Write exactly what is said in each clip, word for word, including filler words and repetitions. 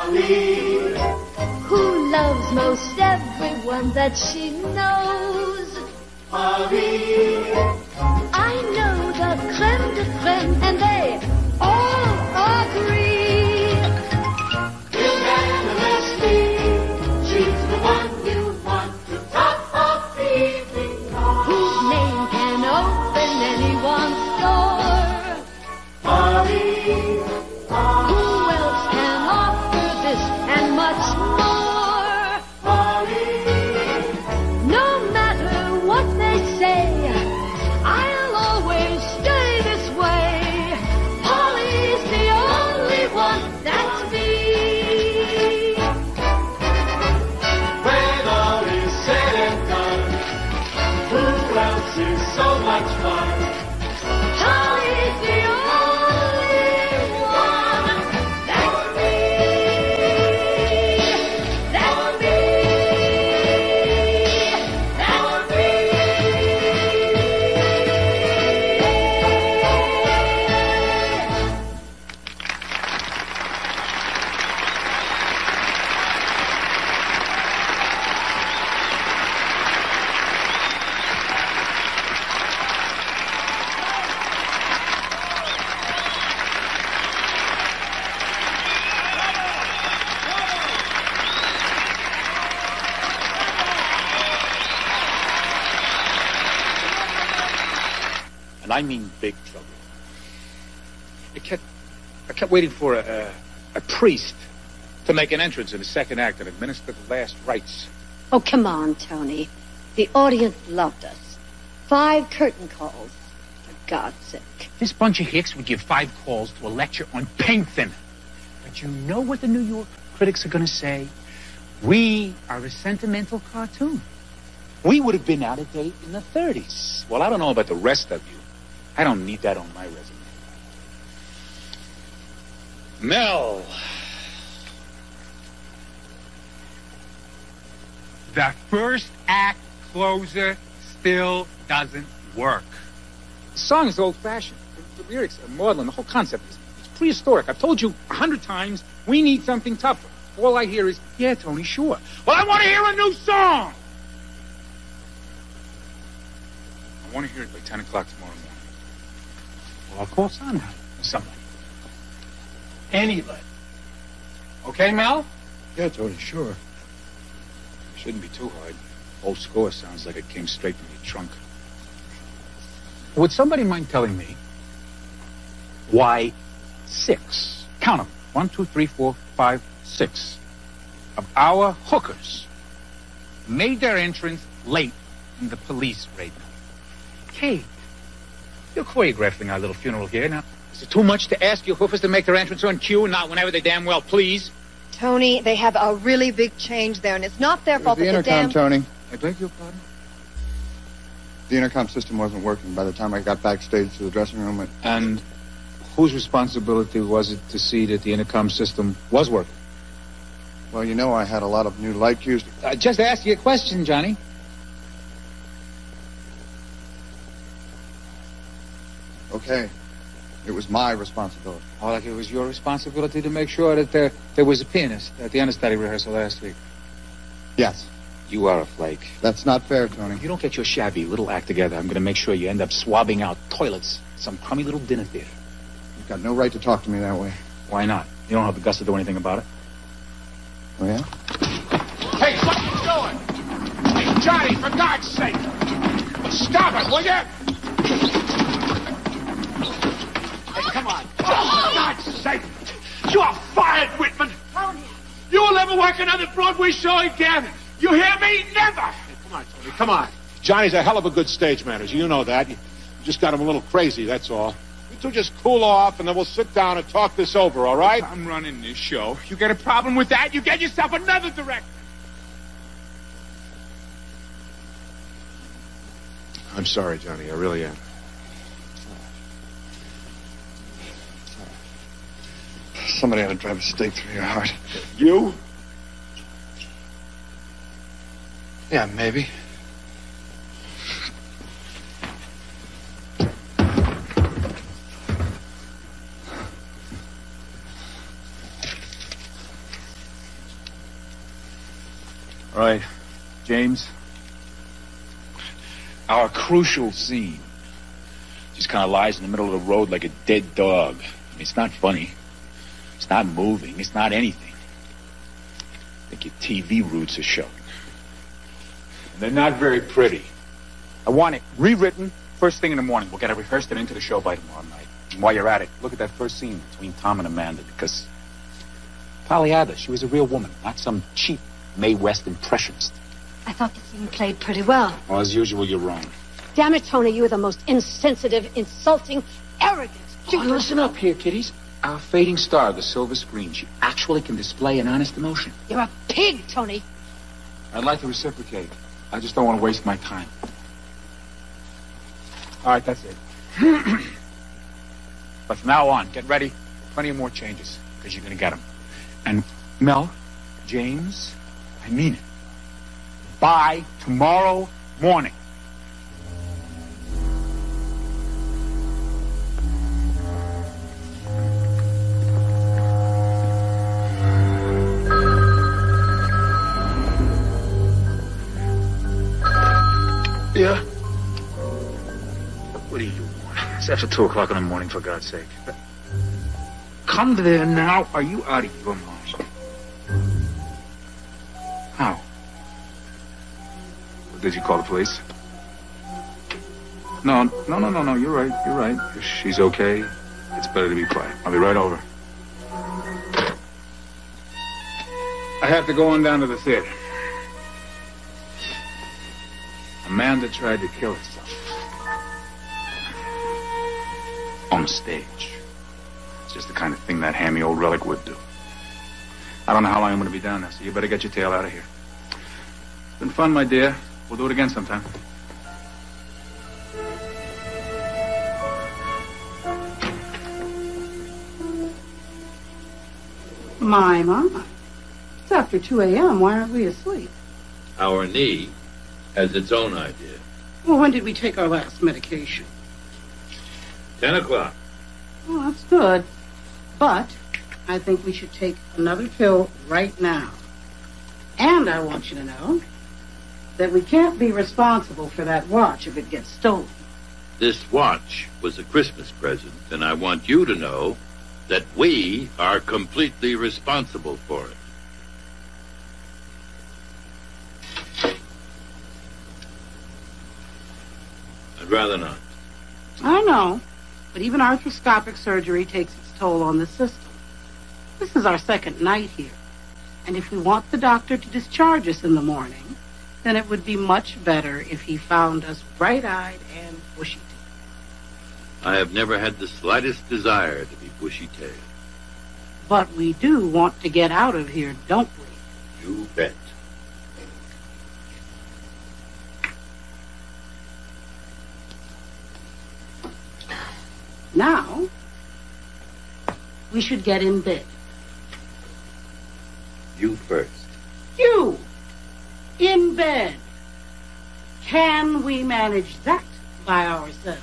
Who loves most everyone that she knows? I know the creme de creme, and they all agree. Unanimously, she's the one you want to top off the evening. Whose name can open anyone's door? Polly. I mean big trouble. I kept, I kept waiting for a, a, a priest to make an entrance in the second act and administer the last rites. Oh, come on, Tony. The audience loved us. Five curtain calls, for God's sake. This bunch of hicks would give five calls to a lecture on paint thinner. But you know what the New York critics are going to say? We are a sentimental cartoon. We would have been out of date in the thirties. Well, I don't know about the rest of you. I don't need that on my resume. Mel. The first act closer still doesn't work. The song is old-fashioned. The, the lyrics are maudlin. The whole concept is it's prehistoric. I've told you a hundred times we need something tougher. All I hear is, yeah, Tony, sure. Well, I want to hear a new song. I want to hear it by ten o'clock tomorrow morning. Well, of course, I'm somebody. Anybody. Okay, Mel? Yeah, Tony, sure. It shouldn't be too hard. Old score sounds like it came straight from your trunk. Would somebody mind telling me why six? Count them. One, two, three, four, five, six of our hookers made their entrance late in the police raid. Kate, you're choreographing our little funeral here. Now, is it too much to ask your hoofers to make their entrance on cue and not whenever they damn well please? Tony, they have a really big change there, and it's not their fault that the intercom, damn... Tony. I beg your pardon? The intercom system wasn't working by the time I got backstage to the dressing room. It... And whose responsibility was it to see that the intercom system was working? Well, you know, I had a lot of new light cues. I just asked you a question, Johnny. Okay. It was my responsibility. Oh, like it was your responsibility to make sure that there, there was a pianist at the understudy rehearsal last week. Yes. You are a flake. That's not fair, Tony. If you don't get your shabby little act together, I'm going to make sure you end up swabbing out toilets at some crummy little dinner theater. You've got no right to talk to me that way. Why not? You don't have the guts to do anything about it. Oh, yeah? Hey, what are you doing? Hey, Johnny, for God's sake! Stop it, will you? Come on. Oh, for God's sake. You are fired, Whitman. Tony. You will never work another Broadway show again. You hear me? Never. Hey, come on, Tony. Come on. Johnny's a hell of a good stage manager. You know that. You just got him a little crazy, that's all. You two just cool off, and then we'll sit down and talk this over, all right? I'm running this show. You get a problem with that, you get yourself another director. I'm sorry, Johnny. I really am. Somebody ought to drive a stake through your heart. You? Yeah, maybe. All right, James. Our crucial scene just kind of lies in the middle of the road like a dead dog. I mean, it's not funny. It's not moving. It's not anything. I think your T V roots are showing. And they're not very pretty. I want it rewritten first thing in the morning. We'll get it rehearsed and into the show by tomorrow night. And while you're at it, look at that first scene between Tom and Amanda, because Polly had her. She was a real woman, not some cheap Mae West impressionist. I thought the scene played pretty well. Well, as usual, you're wrong. Damn it, Tony, you are the most insensitive, insulting, arrogant... Oh, listen up here, kiddies. Our fading star of the silver screen, she actually can display an honest emotion. You're a pig, Tony. I'd like to reciprocate. I just don't want to waste my time. All right, that's it. But from now on, get ready. Plenty of more changes, because you're going to get them. And Mel, James, I mean it. By tomorrow morning. Yeah? What do you want? It's after two o'clock in the morning, for God's sake. Come there now. Are you out of your mind? How? Did you call the police? No, no, no, no, no. You're right. You're right. If she's okay, it's better to be quiet. I'll be right over. I have to go on down to the theater. Amanda tried to kill herself. On the stage. It's just the kind of thing that hammy old relic would do. I don't know how long I'm going to be down there, so you better get your tail out of here. It's been fun, my dear. We'll do it again sometime. My mama. It's after two A M Why aren't we asleep? Our knee has its own idea. Well, when did we take our last medication? Ten o'clock. Well, that's good. But I think we should take another pill right now. And I want you to know that we can't be responsible for that watch if it gets stolen. This watch was a Christmas present, and I want you to know that we are completely responsible for it. I'd rather not. I know, but even arthroscopic surgery takes its toll on the system. This is our second night here, and if we want the doctor to discharge us in the morning, then it would be much better if he found us bright-eyed and bushy-tailed. I have never had the slightest desire to be bushy-tailed. But we do want to get out of here, don't we? You bet. Now, we should get in bed. You first. You! In bed. Can we manage that by ourselves?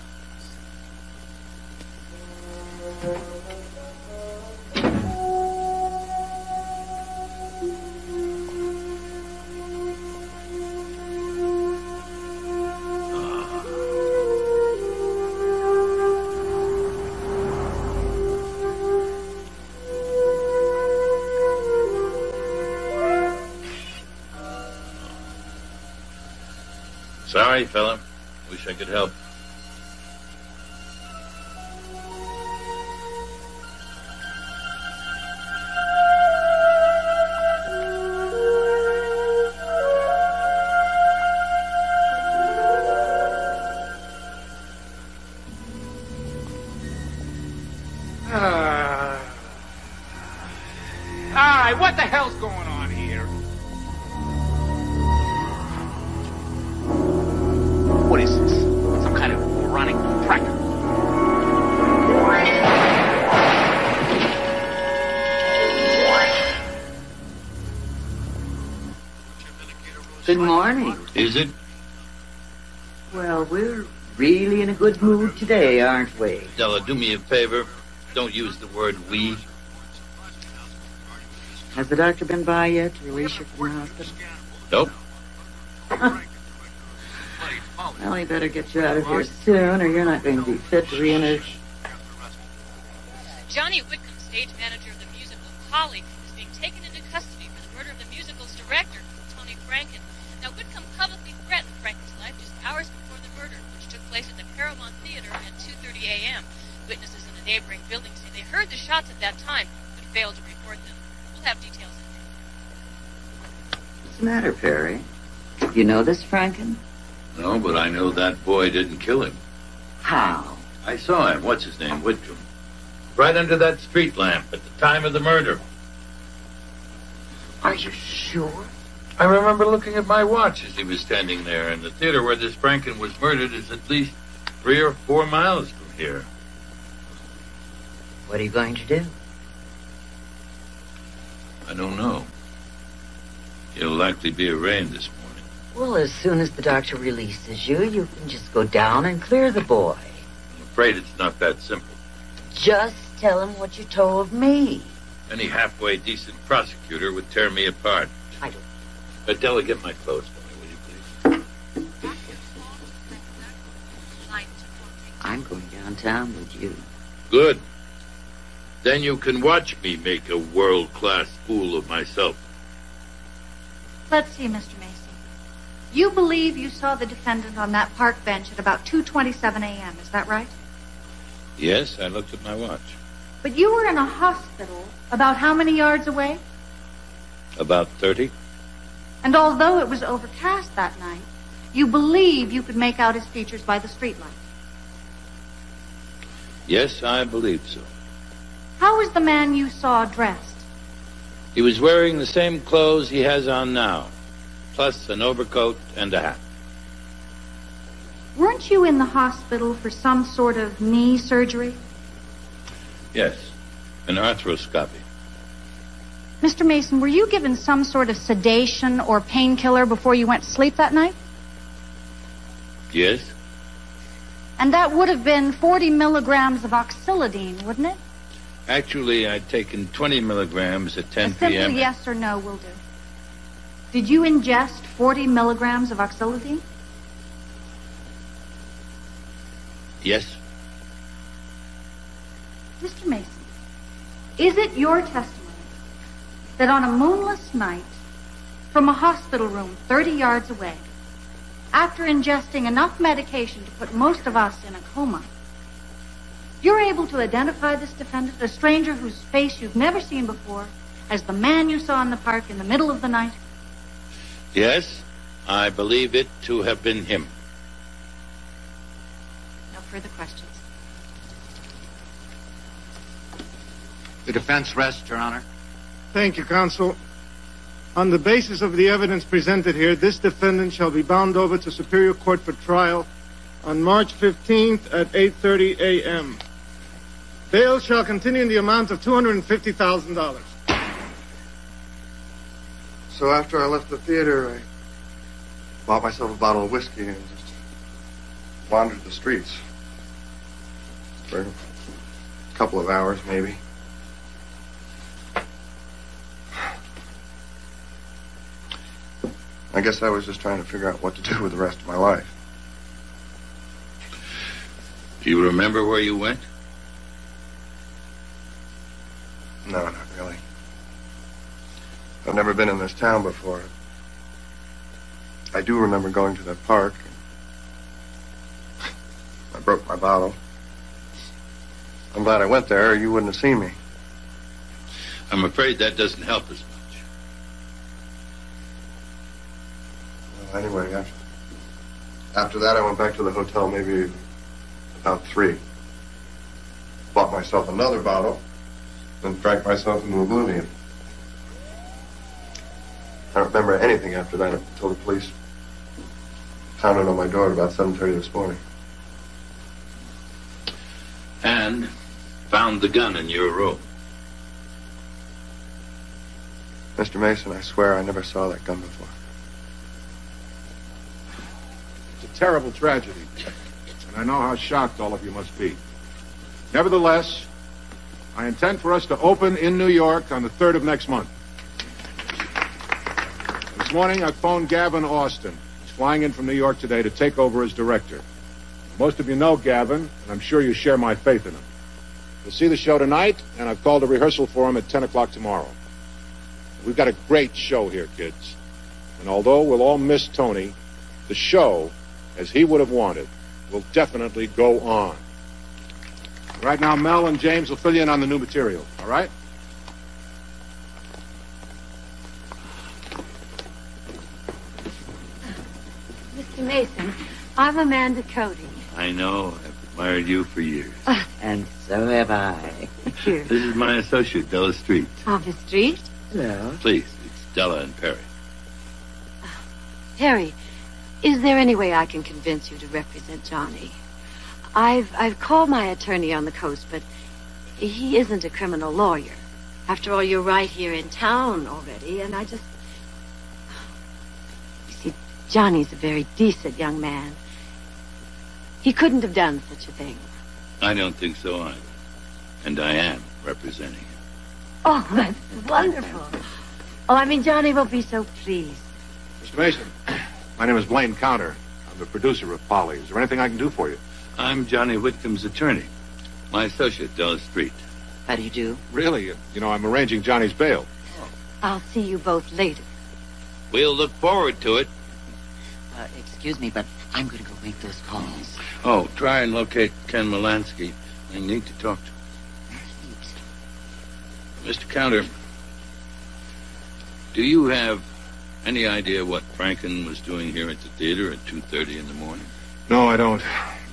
Sorry, fella. Wish I could help. Good morning. Is it? Well, we're really in a good mood today, aren't we? Della, do me a favor. Don't use the word we. Has the doctor been by yet to release you from the hospital? Nope. Well, he better get you out of here soon, or you're not going to be fit to re-enter. Johnny Whitcomb, stage manager of the musical Polly, is being taken into custody for the murder of the musical's director, Tony Franken. Now, Whitcomb publicly threatened Franken's life just hours before the murder, which took place at the Paramount Theater at two thirty a m Witnesses in a neighboring building say they heard the shots at that time, but failed to report them. We'll have details in there. What's the matter, Perry? You know this, Franken? No, but I know that boy didn't kill him. How? I saw him. What's his name? Whitcomb. Right under that street lamp at the time of the murder. Are you sure? I remember looking at my watch as he was standing there, and the theater where this Franken was murdered is at least three or four miles from here. What are you going to do? I don't know. He'll likely be arraigned this morning. Well, as soon as the doctor releases you, you can just go down and clear the boy. I'm afraid it's not that simple. Just tell him what you told me. Any halfway decent prosecutor would tear me apart. I don't. Adela, get my clothes for me, will you, please? I'm going downtown with you. Good. Then you can watch me make a world-class fool of myself. Let's see, Mister Mason. You believe you saw the defendant on that park bench at about two twenty-seven a m, is that right? Yes, I looked at my watch. But you were in a hospital about how many yards away? About thirty. And although it was overcast that night, you believe you could make out his features by the streetlight? Yes, I believe so. How was the man you saw dressed? He was wearing the same clothes he has on now, plus an overcoat and a hat. Weren't you in the hospital for some sort of knee surgery? Yes, an arthroscopy. Mister Mason, were you given some sort of sedation or painkiller before you went to sleep that night? Yes. And that would have been forty milligrams of oxycodone, wouldn't it? Actually, I'd taken twenty milligrams at ten p m A simple yes or no will do. Did you ingest forty milligrams of oxycodone? Yes. Mister Mason, is it your testimony that on a moonless night, from a hospital room thirty yards away, after ingesting enough medication to put most of us in a coma, you're able to identify this defendant, a stranger whose face you've never seen before, as the man you saw in the park in the middle of the night? Yes, I believe it to have been him. Further questions. The defense rests, Your Honor. Thank you, counsel. On the basis of the evidence presented here, this defendant shall be bound over to Superior Court for trial on March fifteenth at eight thirty a m Bail shall continue in the amount of two hundred fifty thousand dollars. So after I left the theater, I bought myself a bottle of whiskey and just wandered the streets. For a couple of hours, maybe. I guess I was just trying to figure out what to do with the rest of my life. Do you remember where you went? No, not really. I've never been in this town before. I do remember going to that park. I broke my bottle. I'm glad I went there, or you wouldn't have seen me. I'm afraid that doesn't help us much. Well, anyway, after, after that, I went back to the hotel maybe about three. Bought myself another bottle, then drank myself into oblivion. I don't remember anything after that until the police pounded on my door at about seven thirty this morning. And found the gun in your room. Mister Mason, I swear I never saw that gun before. It's a terrible tragedy, and I know how shocked all of you must be. Nevertheless, I intend for us to open in New York on the third of next month. As This morning, I phoned Gavin Austin. He's flying in from New York today to take over as director. Most of you know Gavin, and I'm sure you share my faith in him. You'll see the show tonight, and I've called a rehearsal for him at ten o'clock tomorrow. We've got a great show here, kids. And although we'll all miss Tony, the show, as he would have wanted, will definitely go on. Right now, Mel and James will fill you in on the new material, all right? Mister Mason, I'm Amanda Cody. I know. I've admired you for years. Uh, and so have I. Thank you. This is my associate, Della Street. Oh, Miss Street? Hello. Please, it's Della and Perry. Uh, Perry, is there any way I can convince you to represent Johnny? I've I've called my attorney on the coast, but he isn't a criminal lawyer. After all, you're right here in town already, and I just... You see, Johnny's a very decent young man. He couldn't have done such a thing. I don't think so either. And I am representing him. Oh, that's wonderful. Oh, I mean, Johnny will be so pleased. Mister Mason, my name is Blaine Counter. I'm the producer of Polly. Is there anything I can do for you? I'm Johnny Whitcomb's attorney. My associate, Della Street. How do you do? Really? You know, I'm arranging Johnny's bail. Oh. I'll see you both later. We'll look forward to it. Uh, excuse me, but I'm going to go make those calls. Oh, try and locate Ken Malansky. I need to talk to him. Mister Counter, do you have any idea what Franken was doing here at the theater at two thirty in the morning? No, I don't.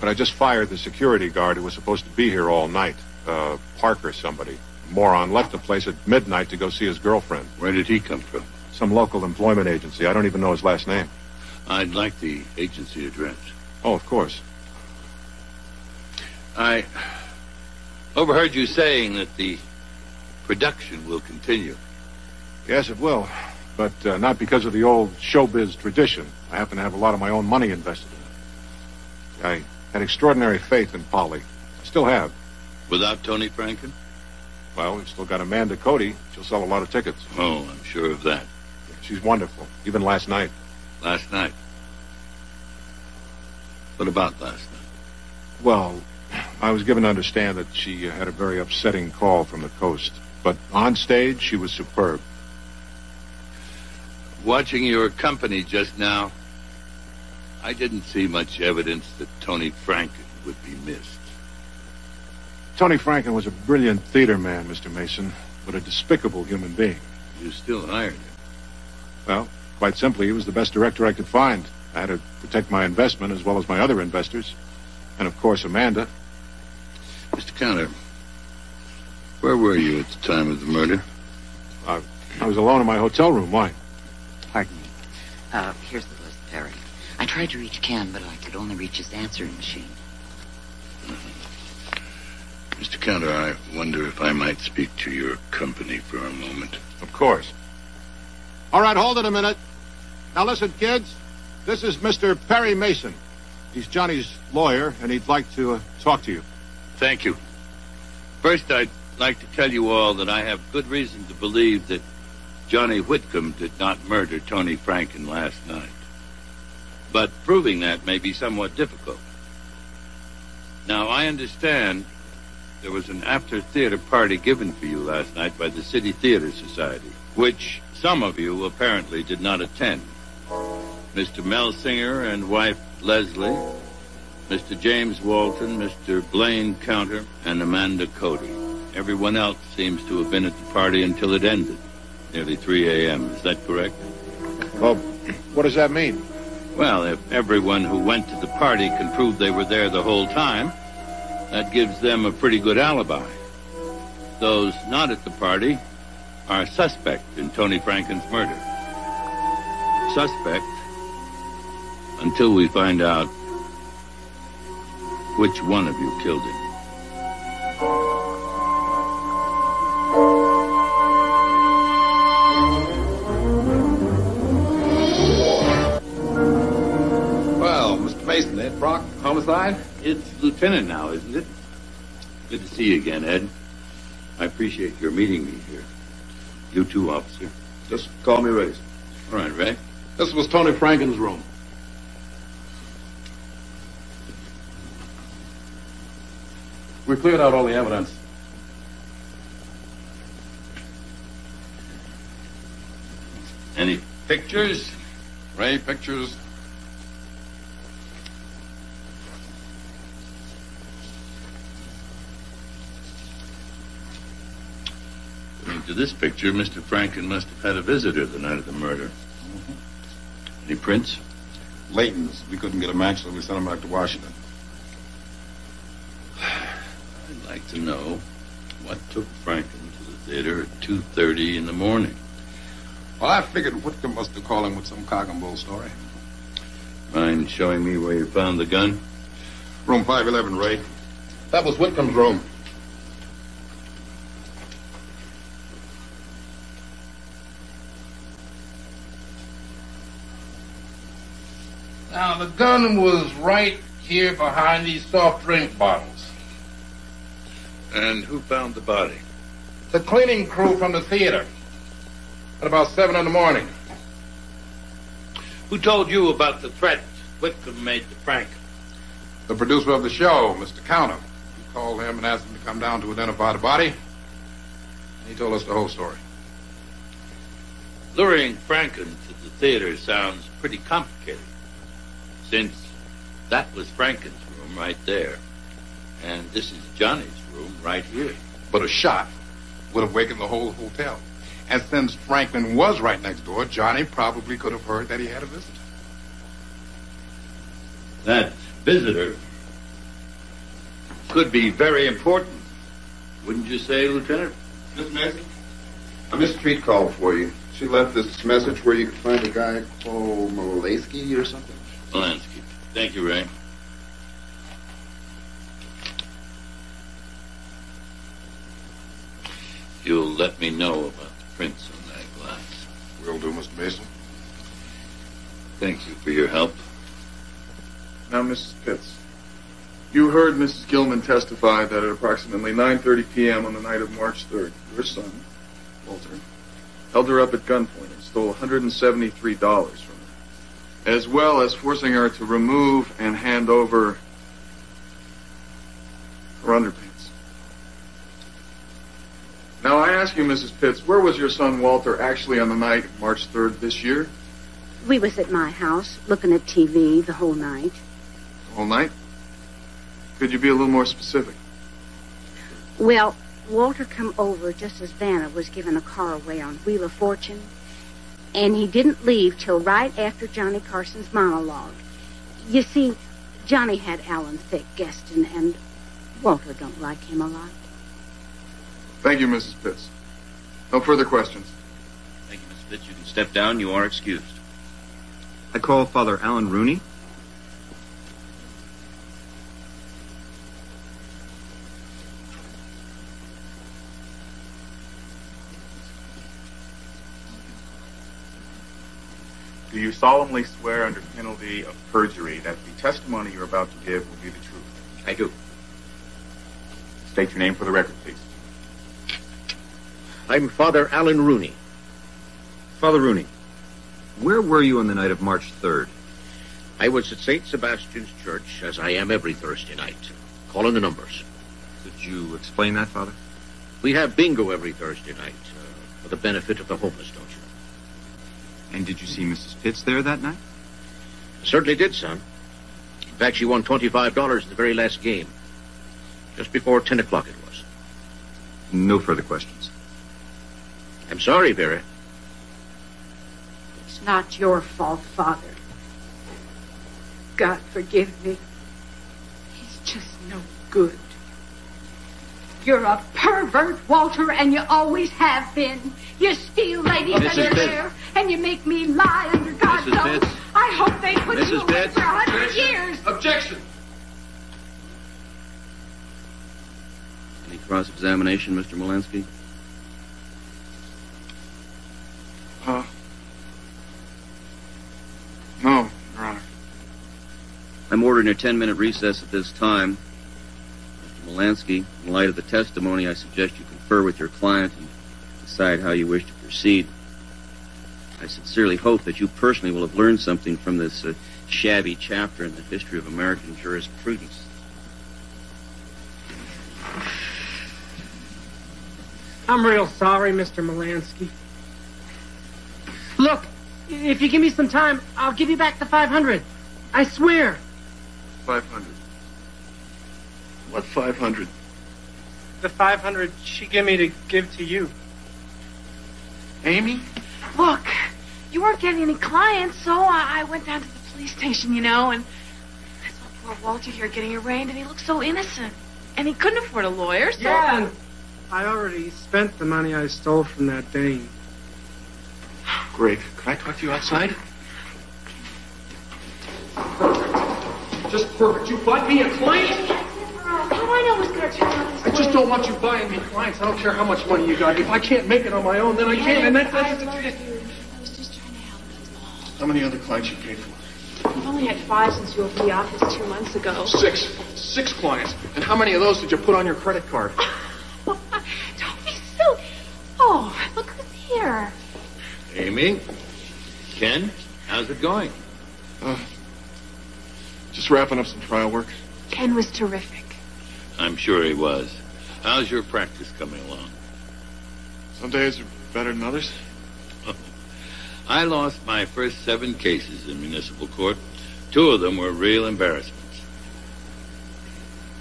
But I just fired the security guard who was supposed to be here all night. Uh, Parker somebody. Moron left the place at midnight to go see his girlfriend. Where did he come from? Some local employment agency. I don't even know his last name. I'd like the agency address. Oh, of course. I overheard you saying that the production will continue. Yes, it will. But uh, not because of the old showbiz tradition. I happen to have a lot of my own money invested in it. I had extraordinary faith in Polly. I still have. Without Tony Franken? Well, we've still got Amanda Cody. She'll sell a lot of tickets. Oh, I'm sure of that. She's wonderful. Even last night. Last night? What about last night? Well, I was given to understand that she had a very upsetting call from the coast. But on stage, she was superb. Watching your company just now, I didn't see much evidence that Tony Franken would be missed. Tony Franken was a brilliant theater man, Mister Mason, but a despicable human being. You still hired him. Well, quite simply, he was the best director I could find. I had to protect my investment as well as my other investors. And, of course, Amanda. Mister Counter, where were you at the time of the murder? I, I was alone in my hotel room. Why? Pardon me. Uh, here's the list, Perry. I tried to reach Ken, but I could only reach his answering machine. Mm-hmm. Mister Counter, I wonder if I might speak to your company for a moment. Of course. All right, hold it a minute. Now, listen, kids. This is Mister Perry Mason. He's Johnny's lawyer, and he'd like to uh, talk to you. Thank you. First, I'd like to tell you all that I have good reason to believe that Johnny Whitcomb did not murder Tony Franken last night. But proving that may be somewhat difficult. Now, I understand there was an after-theater party given for you last night by the City Theater Society, which some of you apparently did not attend. Mister Mel Singer and wife Leslie, Mister James Walton, Mister Blaine Counter, and Amanda Cody. Everyone else seems to have been at the party until it ended, nearly three a.m. Is that correct? Well, what does that mean? Well, if everyone who went to the party can prove they were there the whole time, that gives them a pretty good alibi. Those not at the party are suspect in Tony Franken's murder. Suspect until we find out which one of you killed him. Well, Mister Mason, Ed Brock, homicide? It's Lieutenant now, isn't it? Good to see you again, Ed. I appreciate your meeting me here. You too, officer. Just call me Ray's. All right, Ray. This was Tony Franken's room. We cleared out all the evidence. Any pictures? Ray, pictures? According to this picture, Mister Franken must have had a visitor the night of the murder. Mm-hmm. Any prints? Layton's. We couldn't get a match, so we sent him back to Washington. I'd like to know what took Franken to the theater at two thirty in the morning. Well, I figured Whitcomb must have called him with some cock and bull story. Mind showing me where you found the gun? Room five eleven, Ray. That was Whitcomb's room. Now, the gun was right here behind these soft drink bottles. And who found the body? The cleaning crew from the theater. At about seven in the morning. Who told you about the threat Whitcomb made to Frank? The producer of the show, Mister Counter. We called him and asked him to come down to identify the body. He told us the whole story. Luring Franken to the theater sounds pretty complicated, since that was Franken's room right there, and this is Johnny's room right here. But a shot would have wakened the whole hotel. And since Franklin was right next door, Johnny probably could have heard that he had a visitor. That visitor could be very important, wouldn't you say, Lieutenant? Miss Mason? Miss Street called for you. She left this message where you could find a guy called Malansky or something. Malansky. Thank you, Ray. You'll let me know about prints on that glass. Will do, Mister Mason. Thank you for your help. Now, Missus Pitts, you heard Missus Gilman testify that at approximately nine thirty p m on the night of March third, your son, Walter, held her up at gunpoint and stole one hundred seventy-three dollars from her, as well as forcing her to remove and hand over her underpants. Now, I ask you, Missus Pitts, where was your son Walter actually on the night of March third this year? We was at my house, looking at T V the whole night. The whole night? Could you be a little more specific? Well, Walter come over just as Vanna was giving a car away on Wheel of Fortune, and he didn't leave till right after Johnny Carson's monologue. You see, Johnny had Alan Thicke guesting, and Walter don't like him a lot. Thank you, Missus Pitts. No further questions. Thank you, Missus Pitts. You can step down. You are excused. I call Father Alan Rooney. Do you solemnly swear under penalty of perjury that the testimony you're about to give will be the truth? I do. State your name for the record, please. I'm Father Alan Rooney. Father Rooney, where were you on the night of March third? I was at Saint Sebastian's Church, as I am every Thursday night, calling the numbers. Could you explain that, Father? We have bingo every Thursday night, uh, for the benefit of the homeless, don't you? And did you see Missus Pitts there that night? I certainly did, son. In fact, she won twenty-five dollars in the very last game. Just before ten o'clock it was. No further questions. I'm sorry, Vera. It's not your fault, Father. God forgive me. He's just no good. You're a pervert, Walter, and you always have been. You steal ladies under there, and you make me lie under God's oath. I hope they put you away for a hundred years. Objection. Any cross-examination, Mister Malansky? Uh, no, Your Honor. I'm ordering a ten-minute recess at this time. Mister Malansky, in light of the testimony, I suggest you confer with your client and decide how you wish to proceed. I sincerely hope that you personally will have learned something from this uh, shabby chapter in the history of American jurisprudence. I'm real sorry, Mister Malansky. Look, if you give me some time, I'll give you back the five hundred. I swear. five hundred. What five hundred? The five hundred she gave me to give to you. Amy? Look, you weren't getting any clients, so I, I went down to the police station, you know, and I saw poor Walter here getting arraigned, and he looked so innocent. And he couldn't afford a lawyer, so... Yeah, and I already spent the money I stole from that Dane. Great. Can I talk to you outside? Just perfect. You bought me a client? I just don't want you buying me clients. I don't care how much money you got. If I can't make it on my own, then I can't. And that's that's the truth. I was just trying to help you. How many other clients you paid for? I've only had five since you opened the office two months ago. Six. Six clients. And how many of those did you put on your credit card? Don't be silly. Oh, look who's here. Amy? Ken? How's it going? Uh, just wrapping up some trial work. Ken was terrific. I'm sure he was. How's your practice coming along? Some days are better than others. Oh. I lost my first seven cases in municipal court. Two of them were real embarrassments.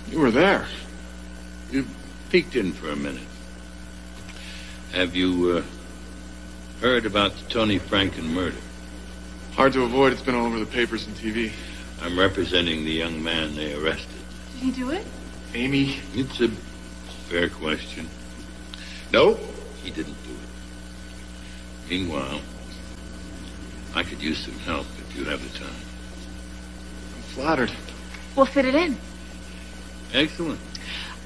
You were there. You peeked in for a minute. Have you uh, heard about the Tony Franken murder? Hard to avoid. It's been all over the papers and T V. I'm representing the young man they arrested. Did he do it? Amy? It's a fair question. No, he didn't do it. Meanwhile, I could use some help if you have the time. I'm flattered. We'll fit it in. Excellent.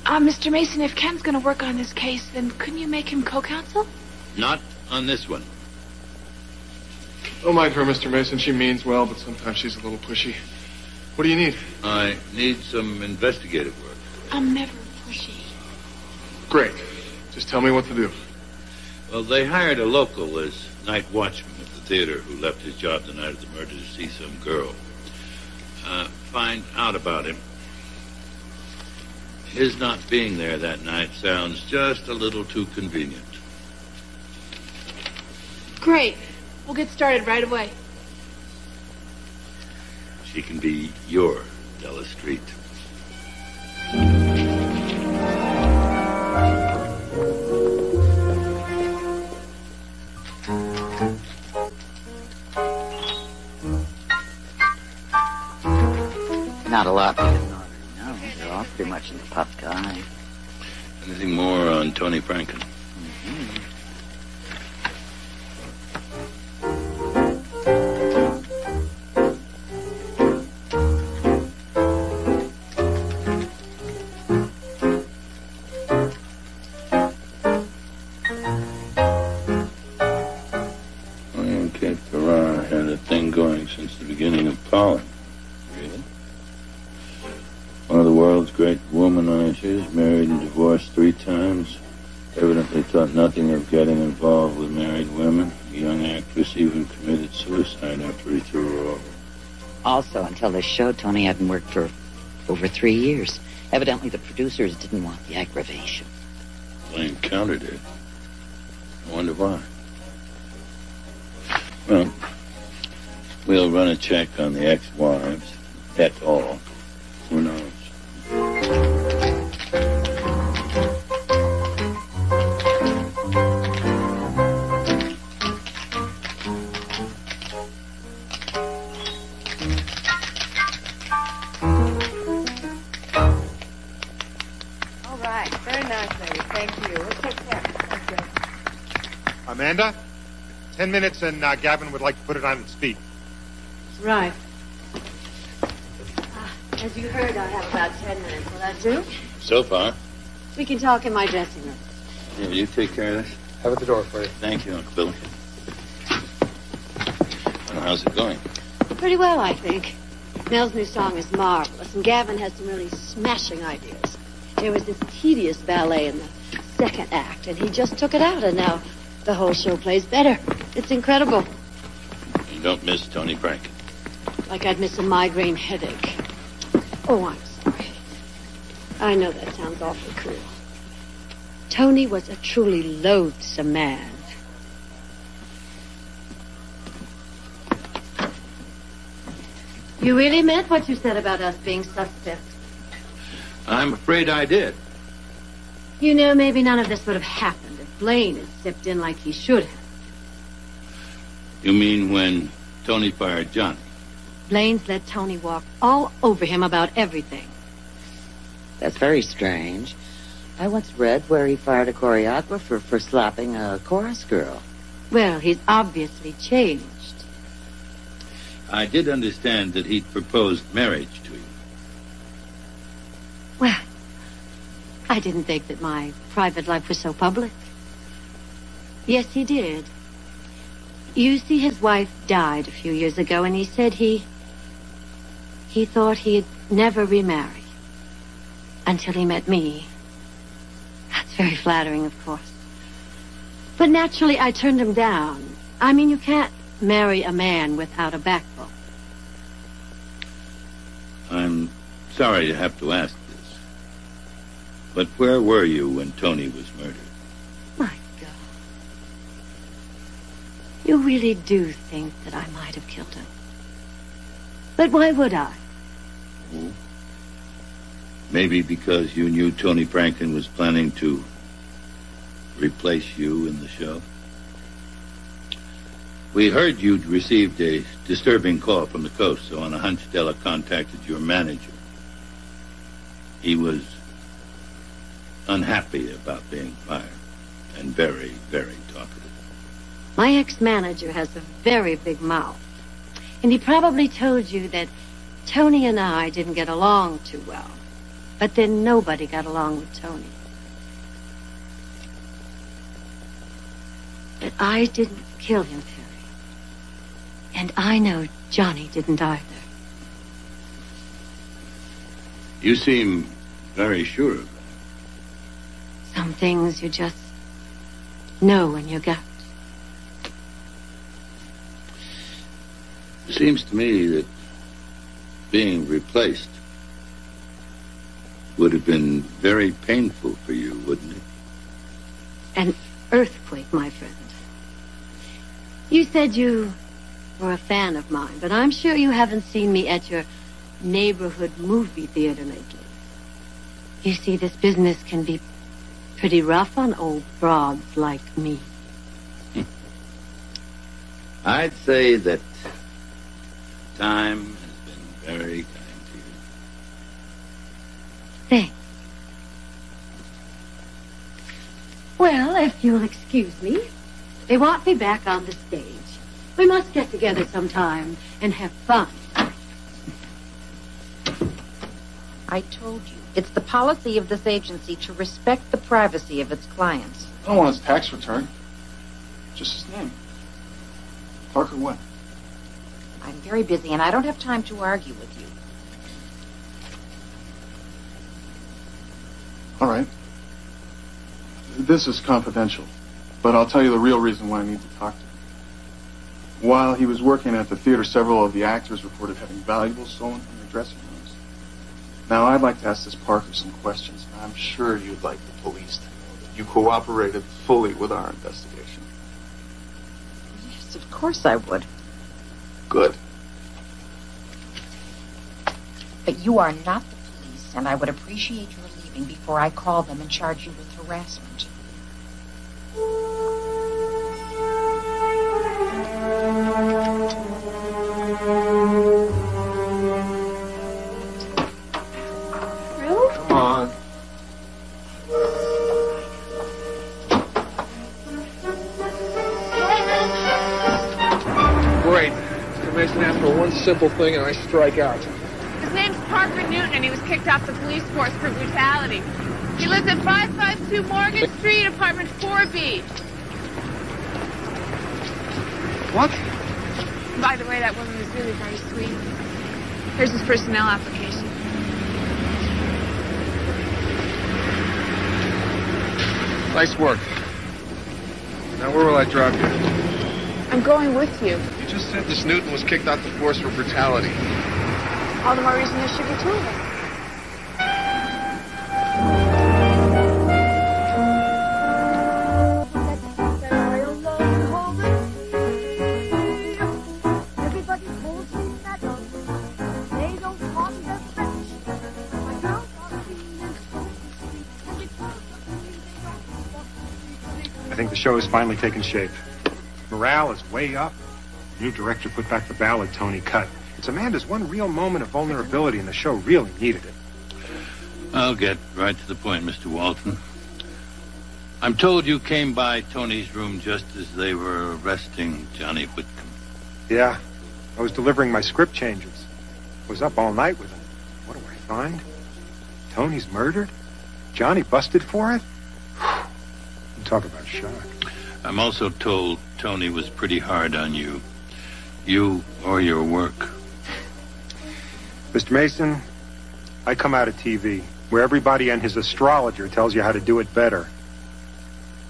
Uh, Mister Mason, if Ken's going to work on this case, then couldn't you make him co-counsel? Not on this one. Don't mind her, Mister Mason. She means well, but sometimes she's a little pushy. What do you need? I need some investigative work. I'm never pushy. Great. Just tell me what to do. Well, they hired a local as night watchman at the theater who left his job the night of the murder to see some girl. Uh, find out about him. His not being there that night sounds just a little too convenient. Great. We'll get started right away. She can be your Della Street. Not a lot being ordered, no. They're all pretty much in the pop guy. Anything more on Tony Franken? Mm-hmm. Nothing of getting involved with married women. A young actress even committed suicide after he threw her over. Also, until this show, Tony hadn't worked for over three years. Evidently, the producers didn't want the aggravation. Blaine Counter did. I wonder why. Well, we'll run a check on the ex-wives, et al. Who knows? Amanda, ten minutes and uh, Gavin would like to put it on its feet. Right. Uh, as you heard, I have about ten minutes. Will that do? So far. We can talk in my dressing room. Yeah, you take care of this. Have it at the door for you. Thank you, Uncle Billy. Well, how's it going? Pretty well, I think. Mel's new song is marvelous, and Gavin has some really smashing ideas. There was this tedious ballet in the second act, and he just took it out, and now... the whole show plays better. It's incredible. You don't miss Tony Franken. Like I'd miss a migraine headache. Oh, I'm sorry. I know that sounds awfully cruel. Tony was a truly loathsome man. You really meant what you said about us being suspects? I'm afraid I did. You know, maybe none of this would have happened if Blaine had stepped in like he should have. You mean when Tony fired Johnny? Blaine's let Tony walk all over him about everything. That's very strange. I once read where he fired a choreographer for slapping a chorus girl. Well, he's obviously changed. I did understand that he'd proposed marriage to you. Well, I didn't think that my private life was so public. Yes, he did. You see, his wife died a few years ago, and he said he... he thought he'd never remarry until he met me. That's very flattering, of course. But naturally, I turned him down. I mean, you can't marry a man without a backbone. I'm sorry to have to ask this, but where were you when Tony was murdered? My God. You really do think that I might have killed him. But why would I? Oh. Maybe because you knew Tony Franken was planning to replace you in the show? We heard you'd received a disturbing call from the coast, so on a hunch, Della contacted your manager. He was unhappy about being fired and very, very talkative. My ex-manager has a very big mouth, and he probably told you that Tony and I didn't get along too well, but then nobody got along with Tony. But I didn't kill him, Perry. And I know Johnny didn't either. You seem very sure of that. Some things you just know in your gut. It seems to me that being replaced would have been very painful for you, wouldn't it? An earthquake, my friend. You said you... you're a fan of mine, but I'm sure you haven't seen me at your neighborhood movie theater lately. You see, this business can be pretty rough on old broads like me. I'd say that time has been very kind to you. Thanks. Well, if you'll excuse me, they want me back on the stage. We must get together sometime and have fun. I told you, it's the policy of this agency to respect the privacy of its clients. I don't want his tax return. Just his name. Parker what? I'm very busy and I don't have time to argue with you. All right. This is confidential, but I'll tell you the real reason why I need to talk to you. While he was working at the theater, several of the actors reported having valuables stolen from their dressing rooms. Now, I'd like to ask this Parker some questions. I'm sure you'd like the police to know that you cooperated fully with our investigation. Yes, of course I would. Good. But you are not the police, and I would appreciate your leaving before I call them and charge you with harassment. Simple thing, and I strike out. His name's Parker Newton, and he was kicked off the police force for brutality. He lives at five five two Morgan Street, apartment four B. What? By the way, that woman was really very sweet. Here's his personnel application. Nice work. Now, where will I drop you? I'm going with you. You just said this Newton was kicked out the force for brutality. All the more reason there should be two of them. The show is finally taking shape. Morale is way up. The new director put back the ballad Tony cut. It's Amanda's one real moment of vulnerability, and the show really needed it. I'll get right to the point, Mister Walton. I'm told you came by Tony's room just as they were arresting Johnny Whitcomb. Yeah, I was delivering my script changes. I was up all night with him. What do I find? Tony's murdered? Johnny busted for it? Talk about shock. I'm also told Tony was pretty hard on you. You or your work. Mister Mason, I come out of T V, where everybody and his astrologer tells you how to do it better.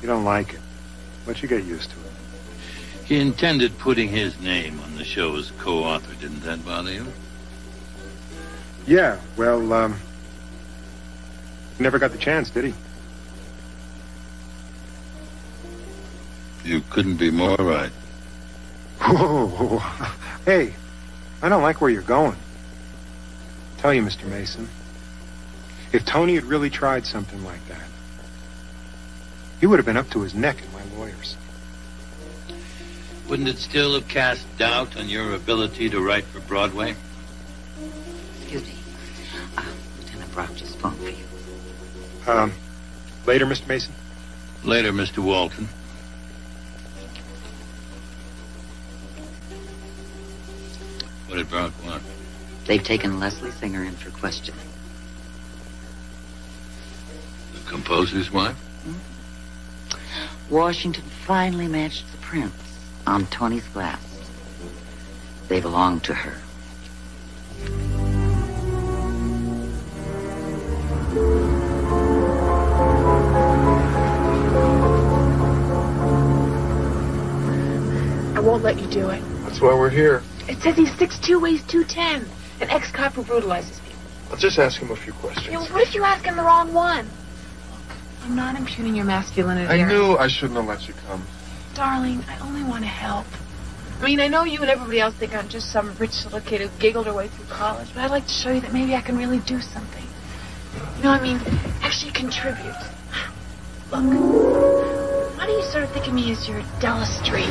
You don't like it, but you get used to it. He intended putting his name on the show as co-author. Didn't that bother you? Yeah, well, um... he never got the chance, did he? You couldn't be more right. Whoa. Hey, I don't like where you're going. I'll tell you, Mister Mason, if Tony had really tried something like that, he would have been up to his neck in my lawyers. Wouldn't it still have cast doubt on your ability to write for Broadway? Excuse me. Uh, Lieutenant Brock just phoned for you. Um, later, Mister Mason? Later, Mister Walton. What did Brock want? They've taken Leslie Singer in for questioning. The composer's wife? Mm-hmm. Washington finally matched the prints on Tony's glass. They belong to her. I won't let you do it. That's why we're here. It says he's six foot two, weighs two ten. An ex-cop who brutalizes people. I'll just ask him a few questions. You know, what if you ask him the wrong one? I'm not imputing your masculinity. I knew I shouldn't have let you come. Darling, I only want to help. I mean, I know you and everybody else think I'm just some rich little kid who giggled her way through college, but I'd like to show you that maybe I can really do something. You know, I mean, actually contribute. Look, why do you sort of think of me as your Della Street?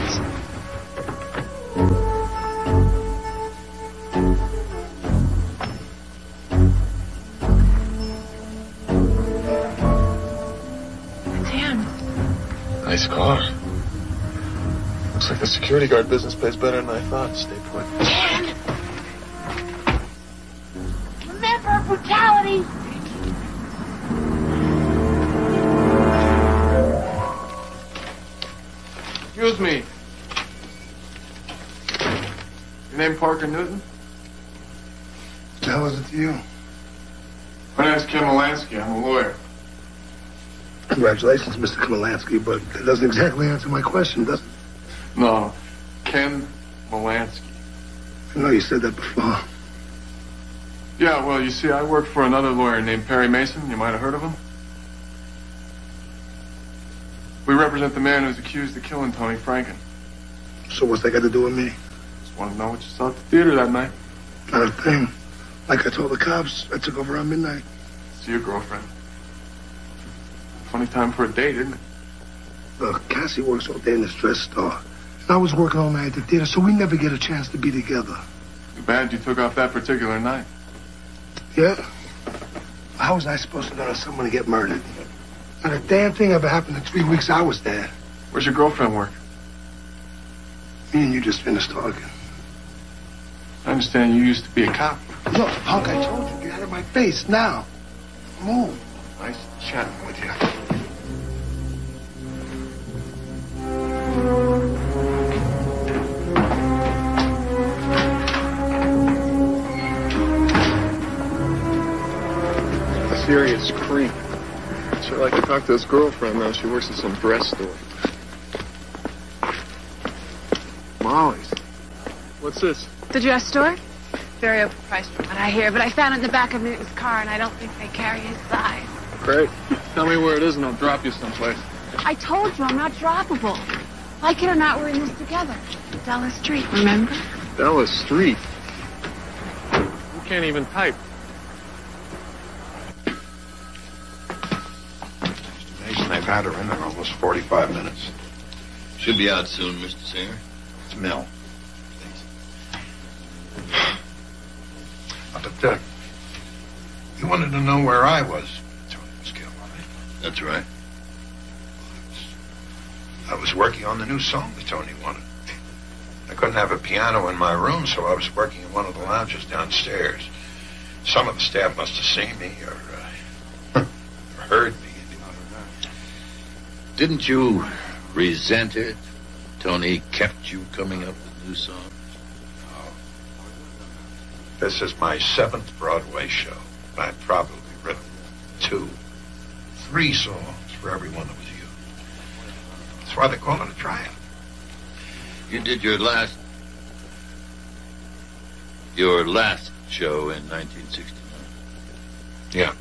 Nice car. Looks like the security guard business pays better than I thought. Stay put. Ken! Remember brutality! Excuse me. Your name Parker Newton? What the hell is it to you? My name's Ken Malansky. I'm a lawyer. Congratulations, Mister Malansky, but that doesn't exactly answer my question, does it? No. Ken Malansky. I know you said that before. Yeah, well, you see, I work for another lawyer named Perry Mason. You might have heard of him. We represent the man who's accused of killing Tony Franken. So what's that got to do with me? Just want to know what you saw at the theater that night. Not a thing. Like I told the cops, I took over around midnight. See your girlfriend. Funny time for a date, isn't it? Look, Cassie works all day in the Stress Star. And I was working all night at the theater, so we never get a chance to be together. Too bad you took off that particular night. Yeah? How was I supposed to know that someone would get murdered? Not a damn thing ever happened in three weeks I was there. Where's your girlfriend work? Me and you just finished talking. I understand you used to be a cop. Look, punk, I told you. Get out of my face now. Move. Nice chatting with you. A serious creep. Sure like to talk to his girlfriend now. She works at some dress store. What's this? The dress store. Very overpriced from what I hear, but I found it in the back of Newton's car, and I don't think they carry his size. Great. Tell me where it is, and I'll drop you someplace. I told you I'm not droppable. Like it or not, we're in this together. Della Street, remember? Della Street? You can't even type. Mister Mason, they've had her in there almost forty-five minutes. Should be out soon, Mister Singer. It's Mel. Thanks. But, uh, you wanted to know where I was. Tony was killed, right? That's right. I was working on the new song that Tony wanted. I couldn't have a piano in my room, so I was working in one of the lounges downstairs. Some of the staff must have seen me or, uh, or heard me. Didn't you resent it? Tony kept you coming up with new songs? This is my seventh Broadway show. I've probably written two, three songs for every one that was you. That's why they call it a tryout. You did your last... your last show in nineteen sixty-nine. Yeah.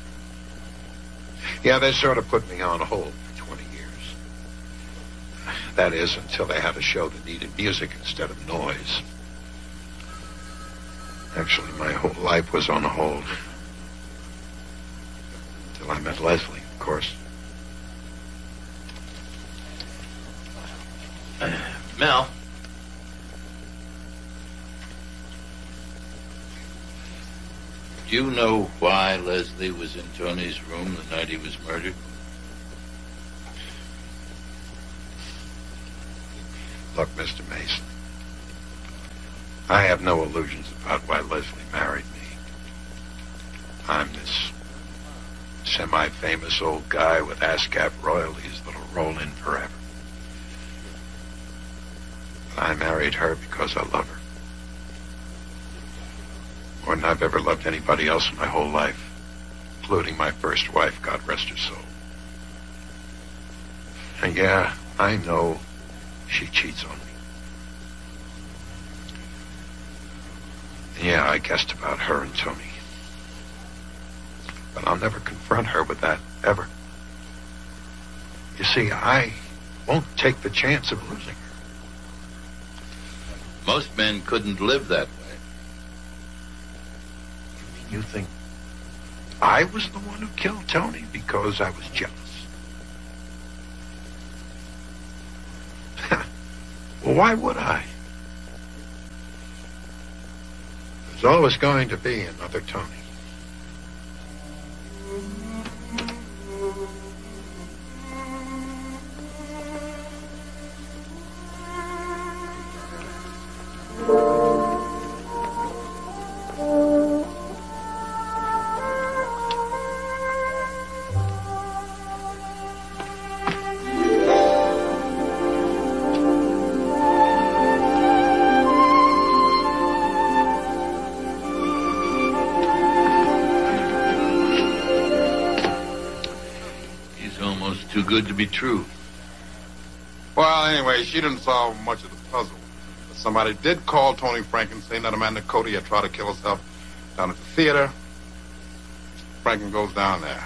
Yeah, they sort of put me on hold for twenty years. That is, until they had a show that needed music instead of noise. Actually, my whole life was on hold. Till I met Leslie, of course. Mel. Do you know why Leslie was in Tony's room the night he was murdered? Look, Mister Mason. I have no illusions about why Leslie married me. I'm this semi-famous old guy with ASCAP royalties that'll roll in forever. But I married her because I love her. More than I've ever loved anybody else in my whole life, including my first wife, God rest her soul. And yeah, I know she cheats on me. Yeah, I guessed about her and Tony. But I'll never confront her with that, ever. You see, I won't take the chance of losing her. Most men couldn't live that way. You mean you think I was the one who killed Tony because I was jealous? Well, why would I? There's always going to be another Tony. Good to be true. Well, anyway, she didn't solve much of the puzzle. But somebody did call Tony Franken saying that Amanda Cody had tried to kill herself down at the theater. Franken goes down there.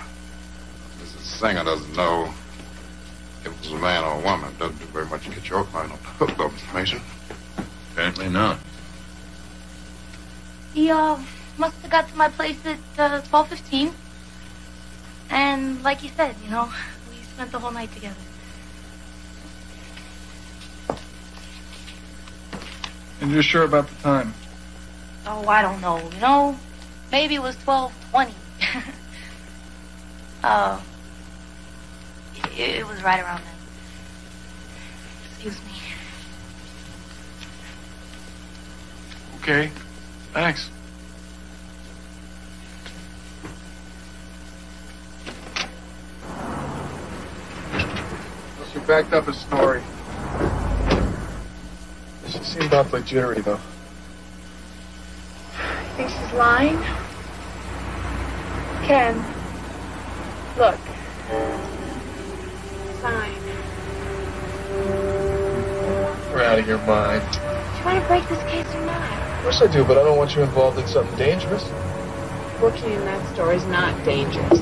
Missus Singer doesn't know if it was a man or a woman. Doesn't do very much to get your client on the hook, though, Mister Mason. Apparently not. He, uh, must have got to my place at uh, twelve fifteen. And like he said, you know... spent the whole night together. And you're sure about the time? Oh, I don't know. You know, maybe it was twelve twenty. uh, it, it was right around then. Excuse me. Okay. Thanks. She backed up his story. She seemed awfully jittery, though. You think she's lying? Ken, look. Sign. You're out of your mind. want to break this case or not? Of course I do, but I don't want you involved in something dangerous. Working in that store is not dangerous.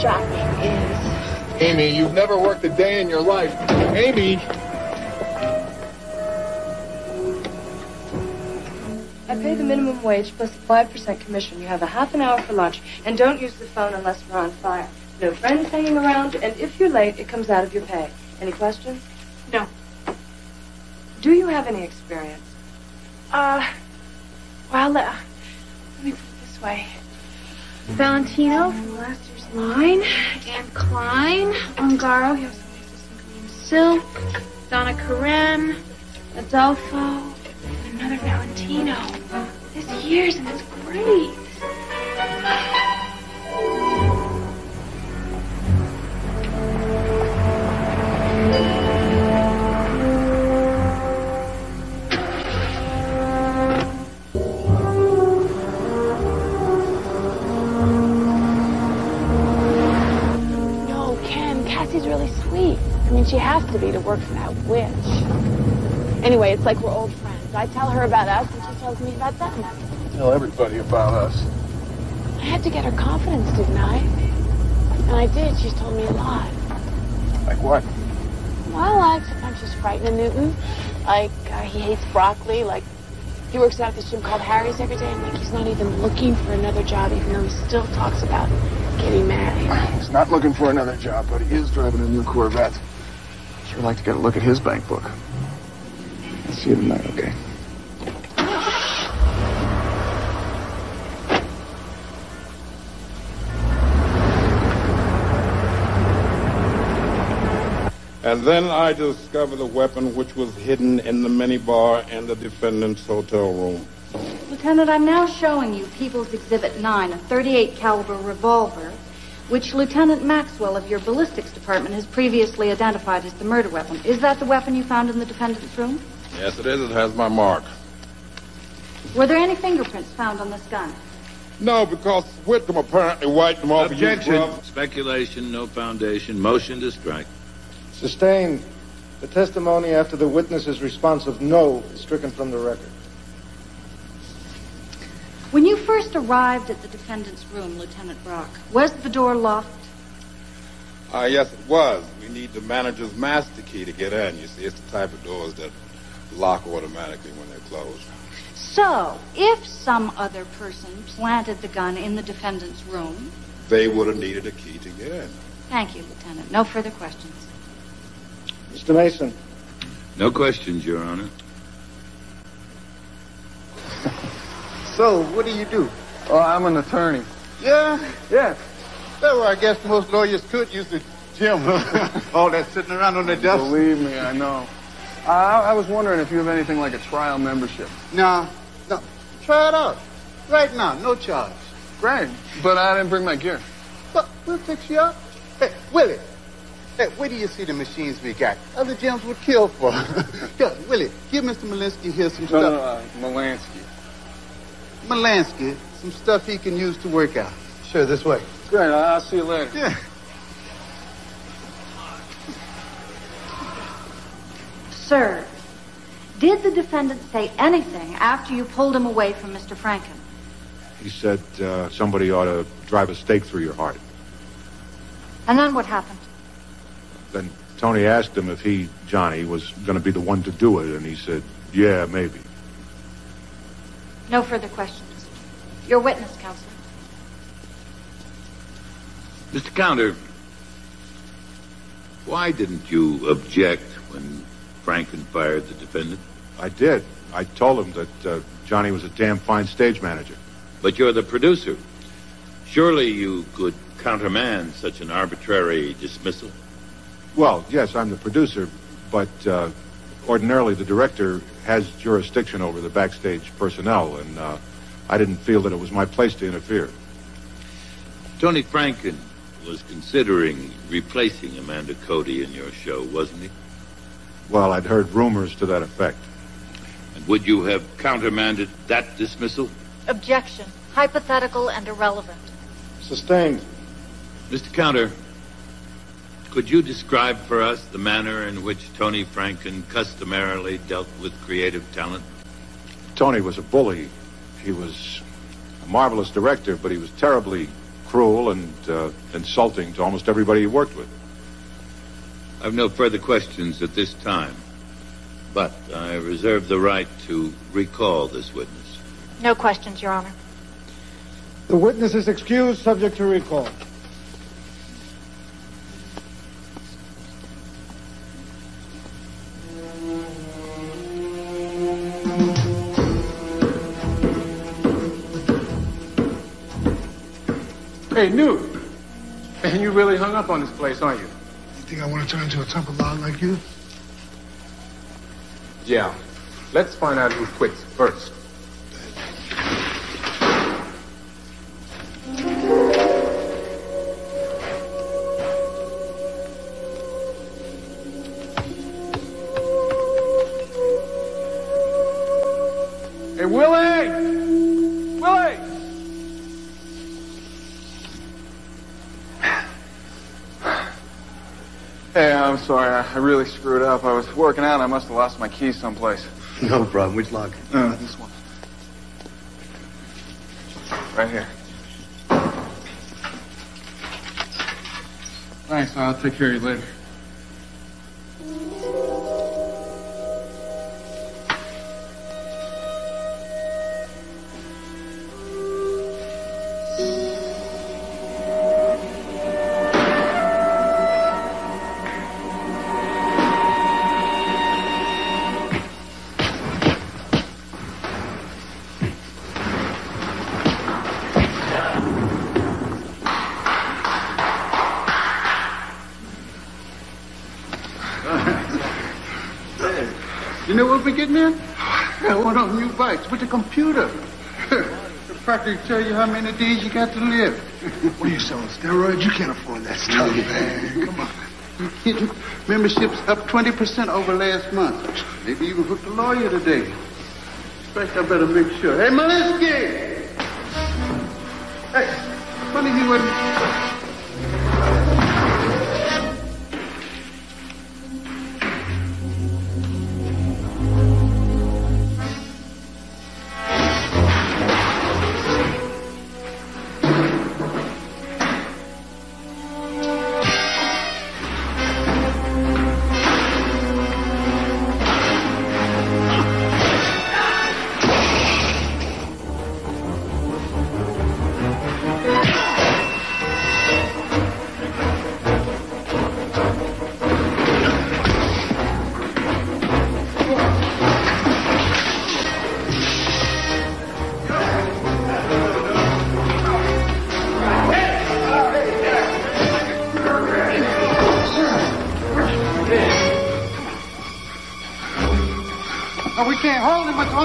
Shopping is. Amy, you've never worked a day in your life. Amy! I pay the minimum wage plus a five percent commission. You have a half an hour for lunch, and don't use the phone unless we're on fire. No friends hanging around, and if you're late, it comes out of your pay. Any questions? No. Do you have any experience? Uh, well, uh, let me put it this way. Valentino from Lester's Line, Dan Klein, Ongaro, he also makes us some green silk, Donna Karen, Adolfo, and another Valentino. This year's and it's great. She has to be to work for that witch. Anyway, it's like we're old friends. I tell her about us, and she tells me about them. Tell everybody about us. I had to get her confidence, didn't I? And I did. She's told me a lot. Like what? Well, like sometimes she's frightened of Newton. Like uh, he hates broccoli. Like he works out at this gym called Harry's every day, and like he's not even looking for another job, even though he still talks about getting married. He's not looking for another job, but he is driving a new Corvette. I'd like to get a look at his bank book. See you tonight, okay? And then I discovered the weapon which was hidden in the minibar in the defendant's hotel room. Lieutenant, I'm now showing you People's Exhibit nine, a thirty-eight caliber revolver, which Lieutenant Maxwell of your ballistics department has previously identified as the murder weapon. Is that the weapon you found in the defendant's room? Yes, it is. It has my mark. Were there any fingerprints found on this gun? No, because Whitcomb apparently wiped them off. Objection. Speculation, no foundation. Motion to strike. Sustained. The testimony after the witness's response of no is stricken from the record. When you first arrived at the defendant's room, Lieutenant Brock, was the door locked? Uh, yes, it was. We need the manager's master key to get in. You see, it's the type of doors that lock automatically when they're closed. So, if some other person planted the gun in the defendant's room... They would have needed a key to get in. Thank you, Lieutenant. No further questions. Mister Mason. No questions, Your Honor. So, what do you do? Oh, I'm an attorney. Yeah? Yeah. Well, I guess most lawyers could use the gym. All that sitting around on the desk. Believe me, I know. I, I was wondering if you have anything like a trial membership. No. No. Try it out. Right now. No charge. Great. But I didn't bring my gear. But we'll fix you up. Hey, Willie. Hey, where do you see the machines we got? Other gyms would kill for. Yeah, Willie, give Mister Malansky here some no, stuff. No, uh, Malansky. Malansky, some stuff he can use to work out. Sure, this way. Great, I'll see you later. Yeah. Sir, did the defendant say anything after you pulled him away from Mister Franken? He said uh, somebody ought to drive a stake through your heart. And then what happened? Then Tony asked him if he, Johnny, was going to be the one to do it, and he said, yeah, maybe. No further questions. Your witness, counsel. Mister Counter, why didn't you object when Franken fired the defendant? I did. I told him that uh, Johnny was a damn fine stage manager. But you're the producer. Surely you could countermand such an arbitrary dismissal. Well, yes, I'm the producer, but... Uh, Ordinarily, the director has jurisdiction over the backstage personnel, and uh, I didn't feel that it was my place to interfere. Tony Franken was considering replacing Amanda Cody in your show, wasn't he? Well, I'd heard rumors to that effect. And would you have countermanded that dismissal? Objection. Hypothetical and irrelevant. Sustained. Mister Counter, could you describe for us the manner in which Tony Franken customarily dealt with creative talent? Tony was a bully. He was a marvelous director, but he was terribly cruel and uh, insulting to almost everybody he worked with. I have no further questions at this time, but I reserve the right to recall this witness. No questions, Your Honor. The witness is excused, subject to recall. Hey, Newt. Man, you really hung up on this place, aren't you? You think I want to turn into a temple lot like you? Yeah. Let's find out who quits first. Hey, Willie! Willie! Hey, I'm sorry. I really screwed up. I was working out. I must have lost my keys someplace. No problem. Which lock? Uh, uh, this one. Right here. Thanks. I'll take care of you later. With the computer. It'll practically tell you how many days you got to live. What are you selling, steroids? You can't afford that stuff, man. Come on. You kidding? Membership's up twenty percent over last month. Maybe even hooked a lawyer today. In fact, I better make sure. Hey, Malansky! Hey, funny you wouldn't...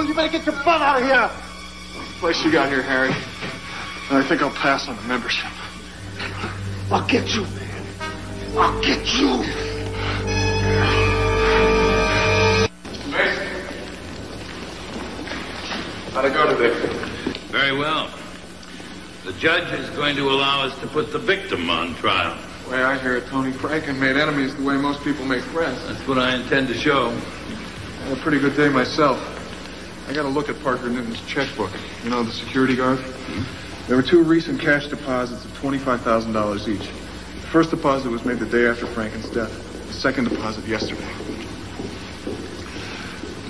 You better get your butt out of here. What's the place you got here, Harry? I think I'll pass on the membership. I'll get you, man. I'll get you. Mason. How'd it go today? Very well. The judge is going to allow us to put the victim on trial. The way I hear it, Tony Franken made enemies the way most people make friends. That's what I intend to show. I had a pretty good day myself. I got to look at Parker Newton's checkbook. You know, the security guard? Mm-hmm. There were two recent cash deposits of twenty-five thousand dollars each. The first deposit was made the day after Franken's death. The second deposit yesterday.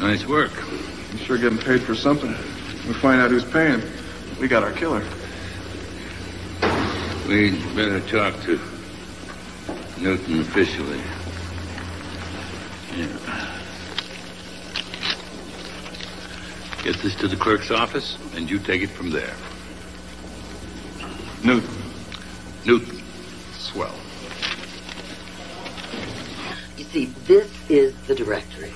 Nice work. You're sure getting paid for something. We'll find out who's paying. We got our killer. We'd better talk to Newton officially. Yeah. Get this to the clerk's office, and you take it from there. Newton. Newton. Swell. You see, this is the directory.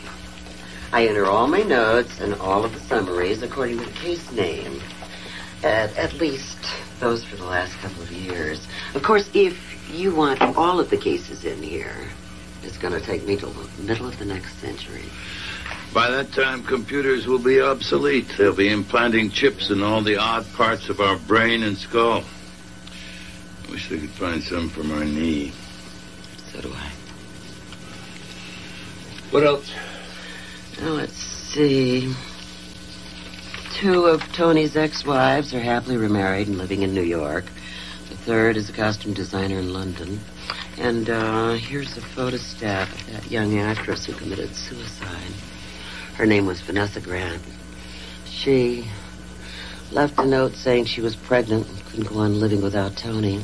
I enter all my notes and all of the summaries according to the case name. At, at least those for the last couple of years. Of course, if you want all of the cases in here, it's going to take me till the middle of the next century. By that time, computers will be obsolete. They'll be implanting chips in all the odd parts of our brain and skull. I wish they could find some for my knee. So do I. What else? Now, let's see. Two of Tony's ex-wives are happily remarried and living in New York. The third is a costume designer in London. And uh, here's a photostat of that young actress who committed suicide. Her name was Vanessa Grant. She left a note saying she was pregnant and couldn't go on living without Tony.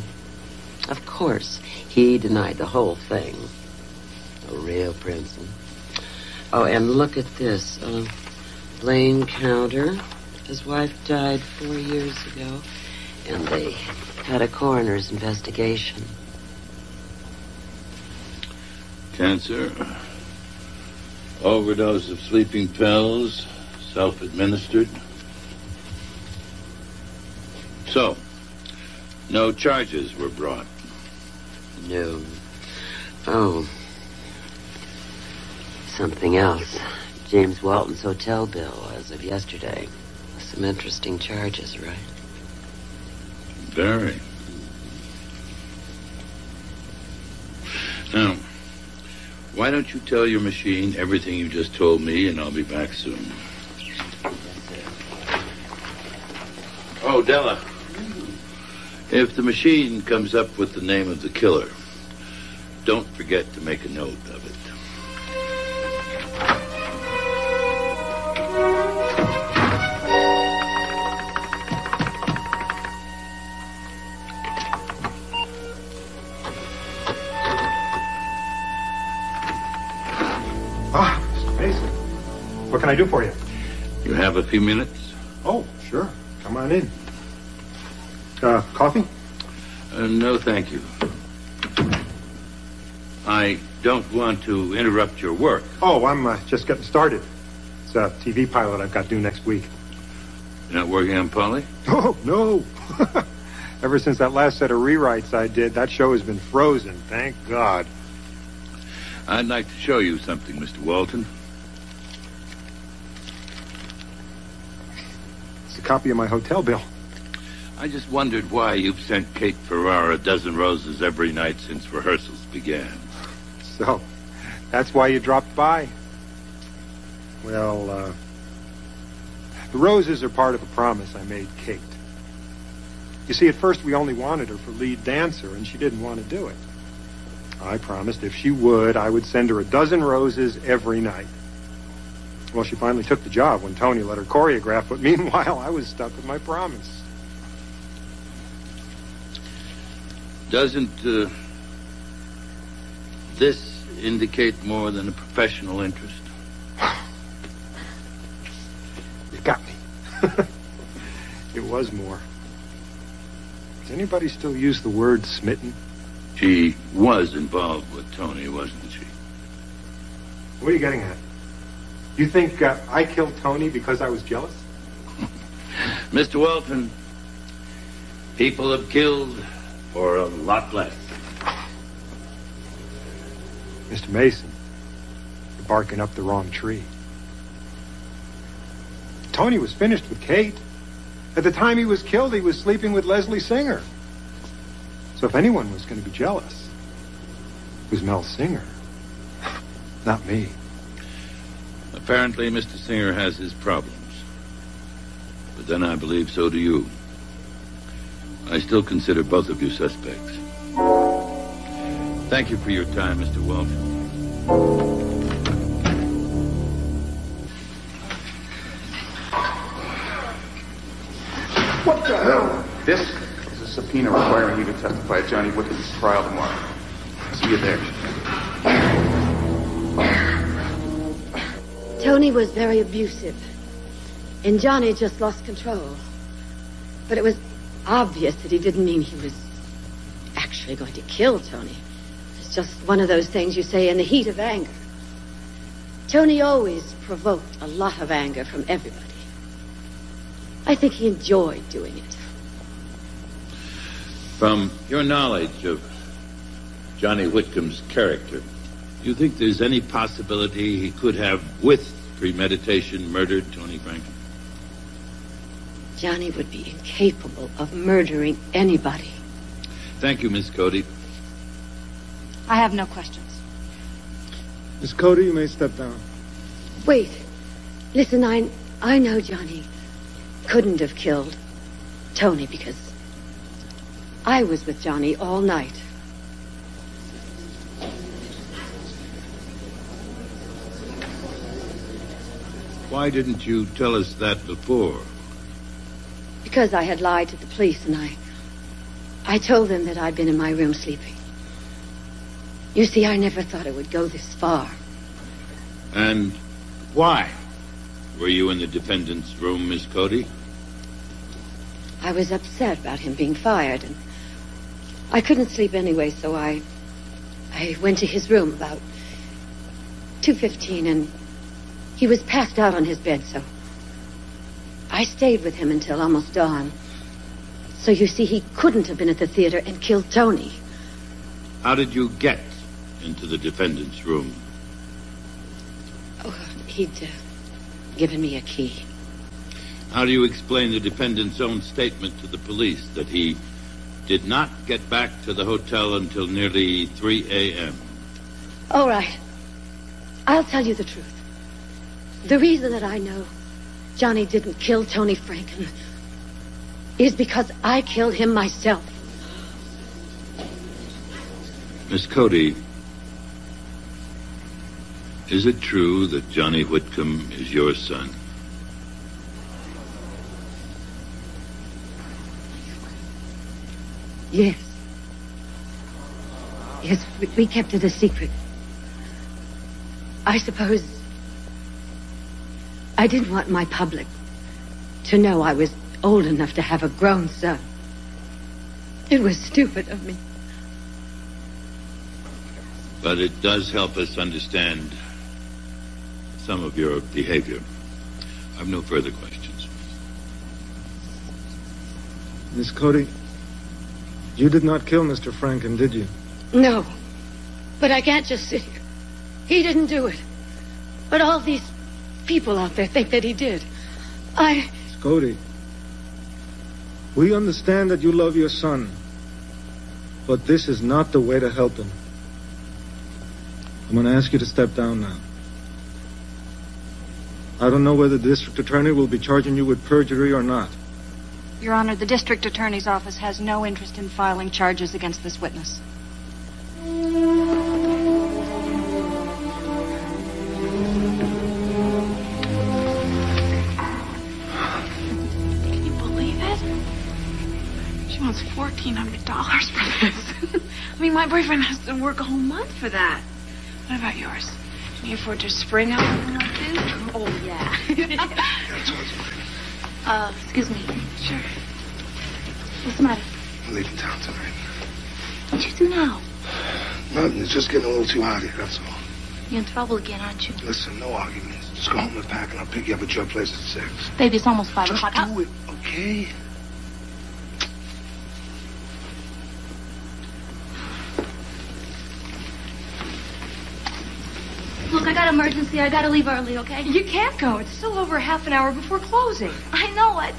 Of course, he denied the whole thing. A real princeton. Oh, and look at this. Uh, Blaine Counter. His wife died four years ago, and they had a coroner's investigation. Cancer, overdose of sleeping pills, self-administered. So, no charges were brought. No. Oh. Something else. James Walton's hotel bill as of yesterday. Some interesting charges, right? Very. Now, why don't you tell your machine everything you just told me, and I'll be back soon. Oh, Della. If the machine comes up with the name of the killer, don't forget to make a note of it. Ah, Mister Mason. What can I do for you? You have a few minutes? Oh, sure. Come on in. Uh, coffee? Uh, no, thank you. I don't want to interrupt your work. Oh, I'm uh, just getting started. It's a T V pilot I've got due next week. You're not working on Polly? Oh, no. Ever since that last set of rewrites I did, that show has been frozen, thank God. I'd like to show you something, Mister Walton. It's a copy of my hotel bill. I just wondered why you've sent Kate Ferrara a dozen roses every night since rehearsals began. So, that's why you dropped by. Well, uh, the roses are part of a promise I made Kate. You see, at first we only wanted her for lead dancer, and she didn't want to do it. I promised if she would, I would send her a dozen roses every night. Well, she finally took the job when Tony let her choreograph, but meanwhile, I was stuck with my promise. Doesn't uh, this indicate more than a professional interest? You got me. It was more. Does anybody still use the word smitten? She was involved with Tony, wasn't she? What are you getting at? You think uh, I killed Tony because I was jealous? Mister Walton, people have killed for a lot less. Mister Mason, you're barking up the wrong tree. Tony was finished with Kate. At the time he was killed, he was sleeping with Leslie Singer. So if anyone was going to be jealous, it was Mel Singer, not me. Apparently, Mister Singer has his problems. But then I believe so do you. I still consider both of you suspects. Thank you for your time, Mister Walton. What the hell? This? Subpoena requiring you to testify at Johnny Whitcomb's trial tomorrow. See you there. Tony was very abusive, and Johnny just lost control. But it was obvious that he didn't mean he was actually going to kill Tony. It's just one of those things you say in the heat of anger. Tony always provoked a lot of anger from everybody. I think he enjoyed doing it. From your knowledge of Johnny Whitcomb's character, do you think there's any possibility he could have, with premeditation, murdered Tony Franken? Johnny would be incapable of murdering anybody. Thank you, Miss Cody. I have no questions. Miss Cody, you may step down. Wait. Listen, I, I know Johnny couldn't have killed Tony because I was with Johnny all night. Why didn't you tell us that before? Because I had lied to the police, and I... I told them that I'd been in my room sleeping. You see, I never thought it would go this far. And why were you in the defendant's room, Miss Cody? I was upset about him being fired, and I couldn't sleep anyway, so I... I went to his room about two fifteen, and he was passed out on his bed, so... I stayed with him until almost dawn. So you see, he couldn't have been at the theater and killed Tony. How did you get into the defendant's room? Oh, he'd uh, given me a key. How do you explain the defendant's own statement to the police that he did not get back to the hotel until nearly three a.m.? All right. I'll tell you the truth. The reason that I know Johnny didn't kill Tony Franken is because I killed him myself. Miss Cody, is it true that Johnny Whitcomb is your son? Yes. Yes, we, we kept it a secret. I suppose... I didn't want my public to know I was old enough to have a grown son. It was stupid of me. But it does help us understand some of your behavior. I have no further questions. Miss Cody, you did not kill Mister Franken, did you? No, but I can't just sit here. He didn't do it. But all these... people out there think that he did. I... Miss Cody, we understand that you love your son, but this is not the way to help him. I'm going to ask you to step down now. I don't know whether the district attorney will be charging you with perjury or not. Your Honor, the district attorney's office has no interest in filing charges against this witness. fourteen hundred dollars for this. I mean, my boyfriend has to work a whole month for that. What about yours? Can you afford to spring out something like this? Oh, yeah. uh, excuse me. Sure. What's the matter? I'm leaving town tonight. What you do now? Nothing. It's just getting a little too hot here, that's all. You're in trouble again, aren't you? Listen, no arguments. Just go home and pack, and I'll pick you up at your place at six. Baby, it's almost five o'clock. Just do it, okay? Look, I got emergency. I got to leave early, okay? You can't go. It's still over half an hour before closing. I know. I,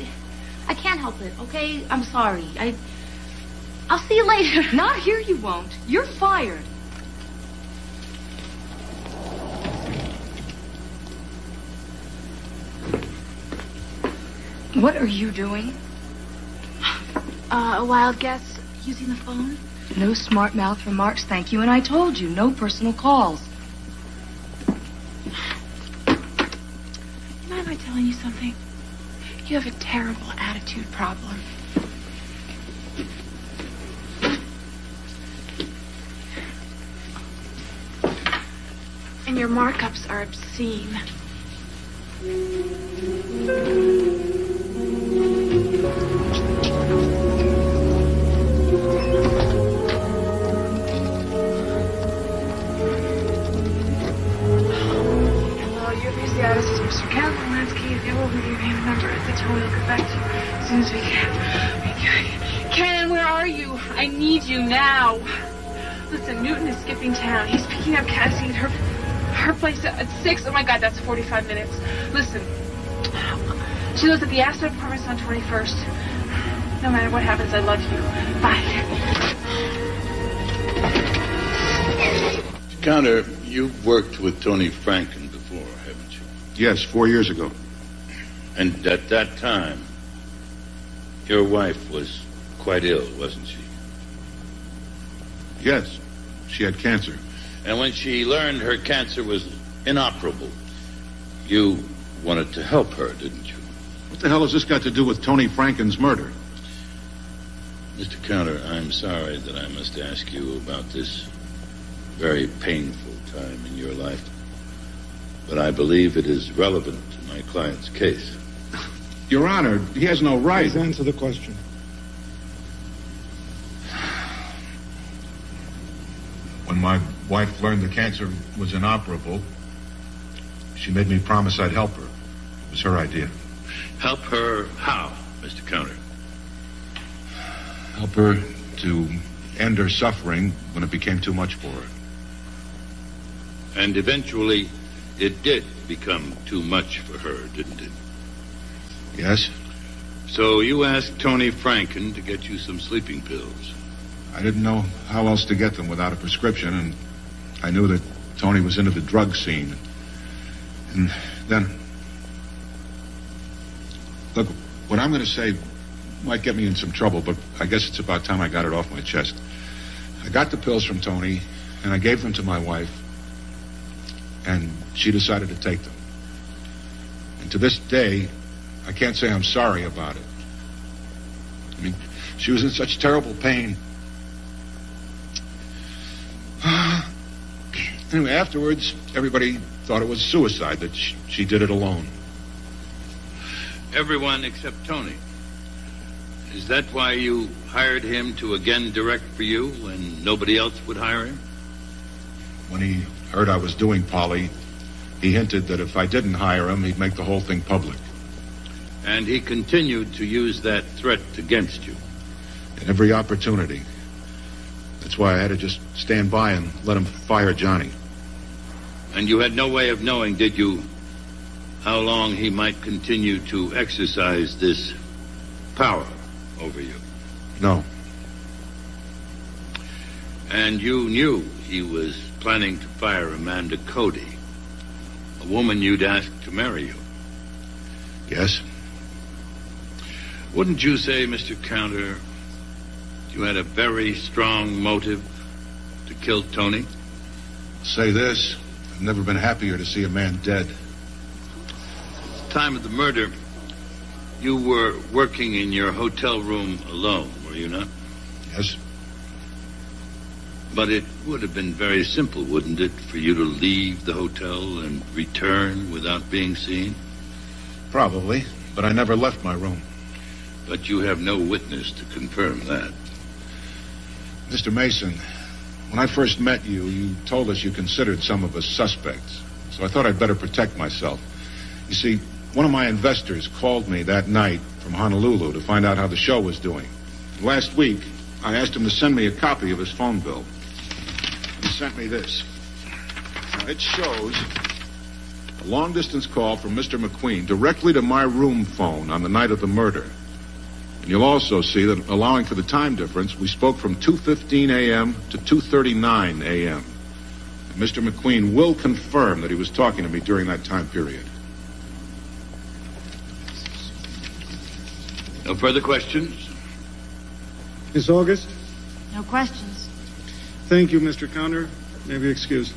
I can't help it, okay? I'm sorry. I, I'll see you later. Not here you won't. You're fired. What are you doing? Uh, a wild guess. Using the phone? No smart mouth remarks, thank you. And I told you, no personal calls. Mind I telling you something? You have a terrible attitude problem. And your markups are obscene. This is Mister Ken Malansky. If you will leave me a number at the tone, we'll get back to you as soon as we can. Ken, where are you? I need you now. Listen, Newton is skipping town. He's picking up Cassie at her, her place at six. Oh, my God, that's forty-five minutes. Listen, she lives at the Astor apartments on twenty-first. No matter what happens, I love you. Bye. Counter, you've worked with Tony Franken before, haven't you? Yes, four years ago. And at that time, your wife was quite ill, wasn't she? Yes, she had cancer. And when she learned her cancer was inoperable, you wanted to help her, didn't you? What the hell has this got to do with Tony Franken's murder? Mister Counter, I'm sorry that I must ask you about this very painful time in your life, but I believe it is relevant to my client's case. Your Honor, he has no right. Please answer the question. When my wife learned the cancer was inoperable, she made me promise I'd help her. It was her idea. Help her how, Mister Counter? Help her to end her suffering when it became too much for her. And eventually, it did become too much for her, didn't it? Yes. So you asked Tony Franken to get you some sleeping pills. I didn't know how else to get them without a prescription, and I knew that Tony was into the drug scene. And then... Look, what I'm going to say might get me in some trouble, but I guess it's about time I got it off my chest. I got the pills from Tony, and I gave them to my wife, and she decided to take them. And to this day, I can't say I'm sorry about it. I mean, she was in such terrible pain. Anyway, afterwards, everybody thought it was suicide, that she, she did it alone. Everyone except Tony. Is that why you hired him to again direct for you when nobody else would hire him? When he heard I was doing Polly, he hinted that if I didn't hire him, he'd make the whole thing public. And he continued to use that threat against you? At every opportunity. That's why I had to just stand by and let him fire Johnny. And you had no way of knowing, did you, how long he might continue to exercise this power over you? No. And you knew he was planning to fire Amanda Cody, a woman you'd asked to marry you. Yes. Wouldn't you say, Mister Counter, you had a very strong motive to kill Tony? I'll say this, I've never been happier to see a man dead. At the time of the murder, you were working in your hotel room alone, were you not? Yes. But it would have been very simple, wouldn't it, for you to leave the hotel and return without being seen? Probably, but I never left my room. But you have no witness to confirm that. Mister Mason, when I first met you, you told us you considered some of us suspects. So I thought I'd better protect myself. You see, one of my investors called me that night from Honolulu to find out how the show was doing. Last week, I asked him to send me a copy of his phone bill. He sent me this. Now, it shows a long-distance call from Mister McQueen directly to my room phone on the night of the murder. And you'll also see that, allowing for the time difference, we spoke from two fifteen a m to two thirty-nine a m And Mister McQueen will confirm that he was talking to me during that time period. No further questions? Miss August? No questions. Thank you, Mister Counter. May be excused.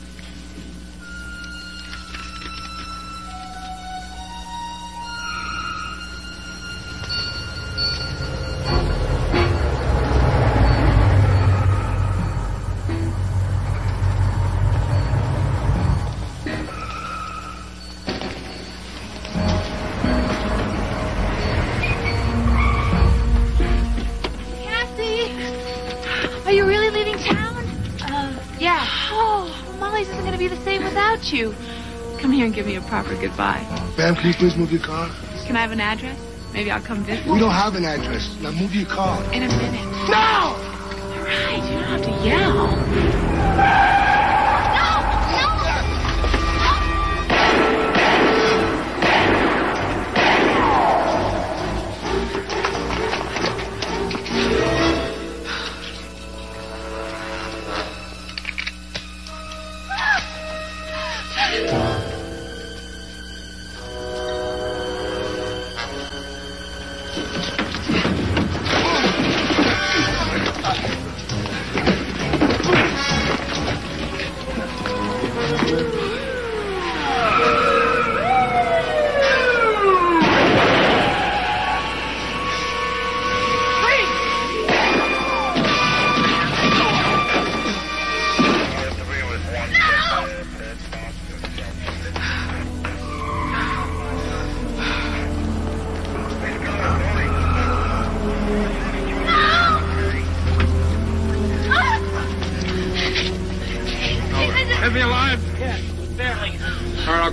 Proper goodbye. Ma'am, can you please move your car? Can I have an address? Maybe I'll come visit. We don't have an address. Now move your car. In a minute. No! All right, you don't have to yell. No! No! No!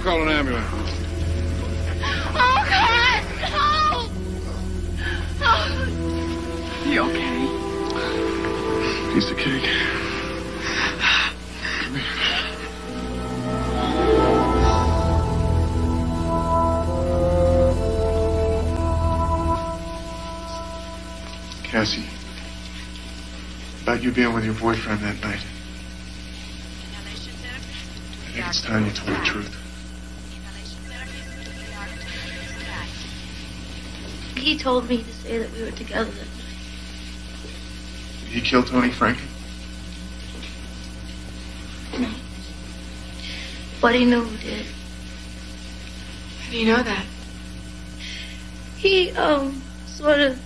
call an ambulance. Oh, God, help! Oh. You okay? Piece of cake. Cassie, about you being with your boyfriend that night. I think it's time you told the truth. He told me to say that we were together that night. Did he kill Tony Franken? No. But he knew who did. How do you know that? He, um, sort of...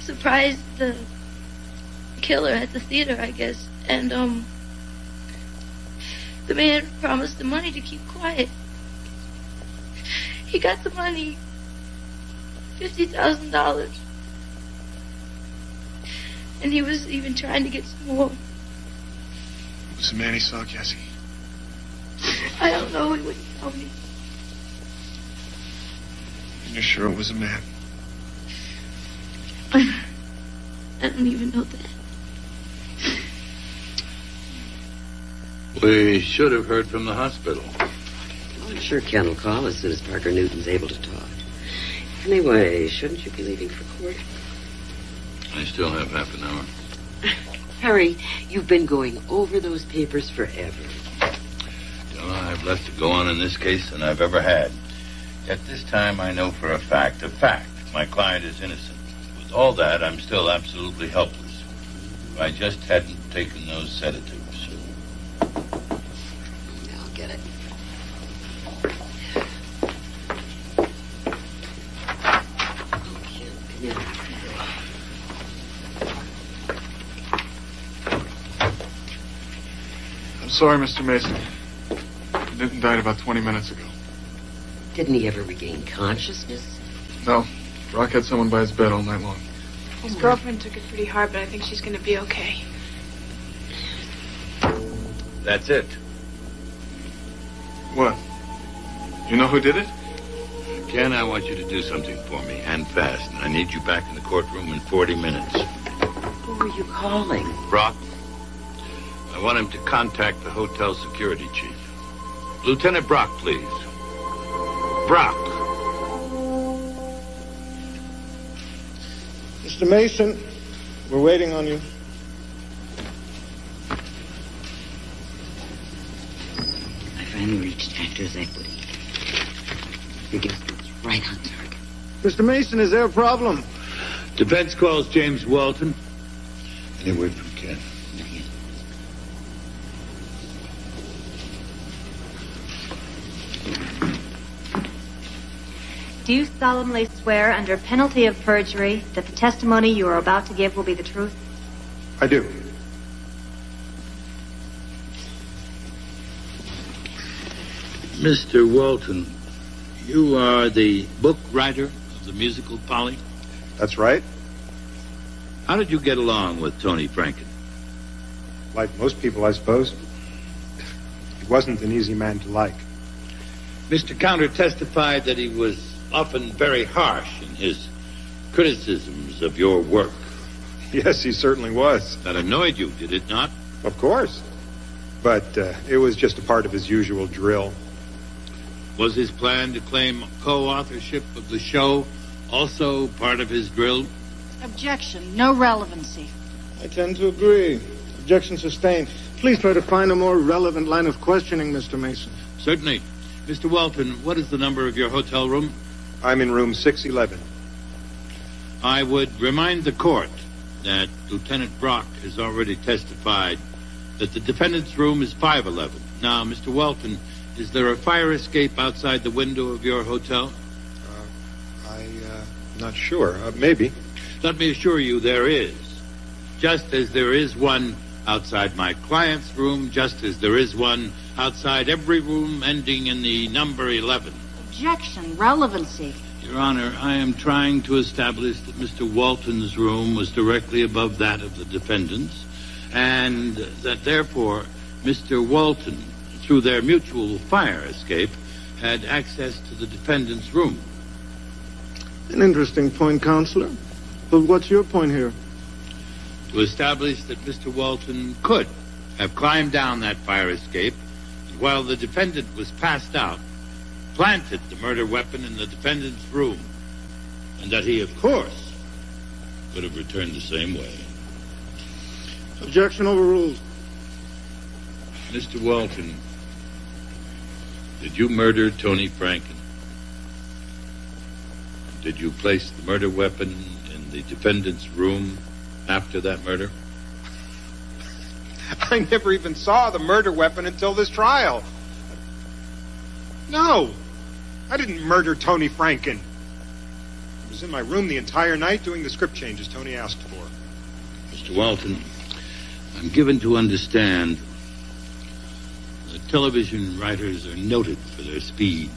surprised the killer at the theater, I guess. And, um, the man promised the money to keep quiet. He got the money, fifty thousand dollars. And he was even trying to get some more. It was the man he saw, Cassie? I don't know. He wouldn't tell me. And you're sure it was a man? I don't even know that. We should have heard from the hospital. Well, I'm sure Ken will call as soon as Parker Newton's able to talk. Anyway, shouldn't you be leaving for court? I still have half an hour. Harry, you've been going over those papers forever. Della, I've less to go on in this case than I've ever had. Yet this time I know for a fact, a fact, my client is innocent. All that, I'm still absolutely helpless. If I just hadn't taken those sedatives. I'll get it. I'm sorry, Mister Mason. Newton died about twenty minutes ago. Didn't he ever regain consciousness? No. Rock had someone by his bed all night long. His girlfriend took it pretty hard, but I think she's going to be okay. That's it. What? You know who did it? Ken, I want you to do something for me, and fast. I need you back in the courtroom in forty minutes. Who are you calling? Brock. I want him to contact the hotel security chief. Lieutenant Brock, please. Brock. Mister Mason, we're waiting on you. I finally reached Actors Equity. Your guess was right on target. Mister Mason, is there a problem? Defense calls James Walton. Any word from Ken? Not yet. Do you solemnly swear under penalty of perjury that the testimony you are about to give will be the truth? I do. Mister Walton, you are the book writer of the musical Polly? That's right. How did you get along with Tony Franken? Like most people, I suppose. He wasn't an easy man to like. Mister Counter testified that he was often very harsh in his criticisms of your work. Yes, he certainly was. That annoyed you, did it not? Of course. But uh, it was just a part of his usual drill. Was his plan to claim co-authorship of the show also part of his drill? Objection. No relevancy. I tend to agree. Objection sustained. Please try to find a more relevant line of questioning, Mister Mason. Certainly. Mister Walton, what is the number of your hotel room? I'm in room six eleven. I would remind the court that Lieutenant Brock has already testified that the defendant's room is five eleven. Now, Mister Walton, is there a fire escape outside the window of your hotel? Uh, I'm uh, not sure. Uh, maybe. Let me assure you there is. Just as there is one outside my client's room, just as there is one outside every room ending in the number eleven. Objection. Relevancy. Your Honor, I am trying to establish that Mister Walton's room was directly above that of the defendant's, and that, therefore, Mister Walton through their mutual fire escape, had access to the defendant's room. An interesting point, Counselor. But what's your point here? To establish that Mister Walton could have climbed down that fire escape, and while the defendant was passed out, planted the murder weapon in the defendant's room, and that he, of course, could have returned the same way. Objection overruled. Mister Walton, did you murder Tony Franken? Did you place the murder weapon in the defendant's room after that murder? I never even saw the murder weapon until this trial. No, I didn't murder Tony Franken. I was in my room the entire night doing the script changes Tony asked for. Mister Walton, I'm given to understand that television writers are noted for their speed.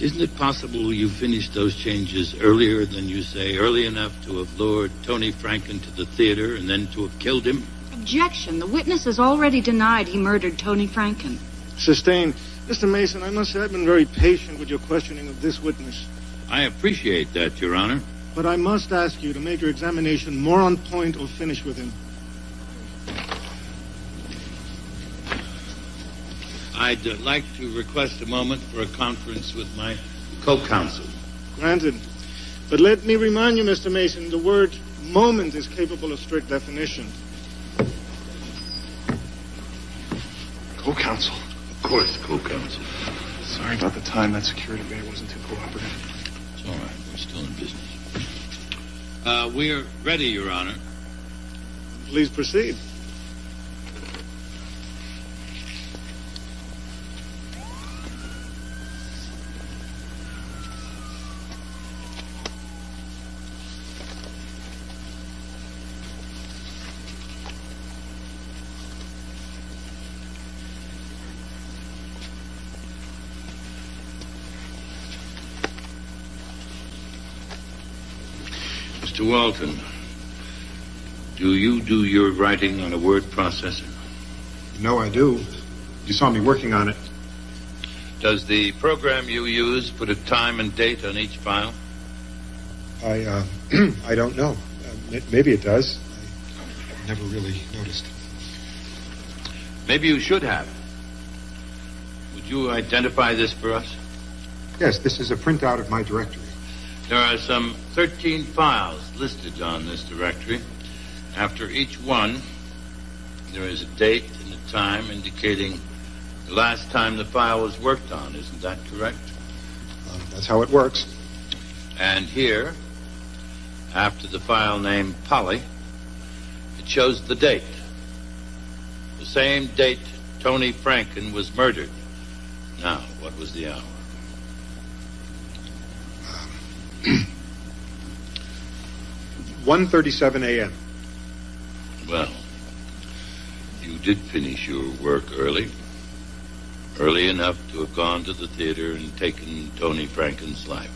Isn't it possible you finished those changes earlier than you say, early enough to have lured Tony Franken to the theater and then to have killed him? Objection. The witness has already denied he murdered Tony Franken. Sustained. Mister Mason, I must say I've been very patient with your questioning of this witness. I appreciate that, Your Honor. But I must ask you to make your examination more on point or finish with him. I'd uh, like to request a moment for a conference with my co-counsel. Granted. But let me remind you, Mister Mason, the word moment is capable of strict definition. Co-counsel. Of course, co-counsel. Sorry about the time. That security bay wasn't too cooperative. It's all right. We're still in business. Uh, we're ready, Your Honor. Please proceed. Mister Walton, do you do your writing on a word processor? No, I do. You saw me working on it. Does the program you use put a time and date on each file? I, uh, I don't know. Uh, maybe it does. I've never really noticed. Maybe you should have. Would you identify this for us? Yes, this is a printout of my directory. There are some thirteen files listed on this directory. After each one, there is a date and a time indicating the last time the file was worked on. Isn't that correct? Um, that's how it works. And here, after the file name Polly, it shows the date. The same date Tony Franken was murdered. Now, what was the hour? one thirty-seven a m Well, you did finish your work early. Early enough to have gone to the theater and taken Tony Franken's life.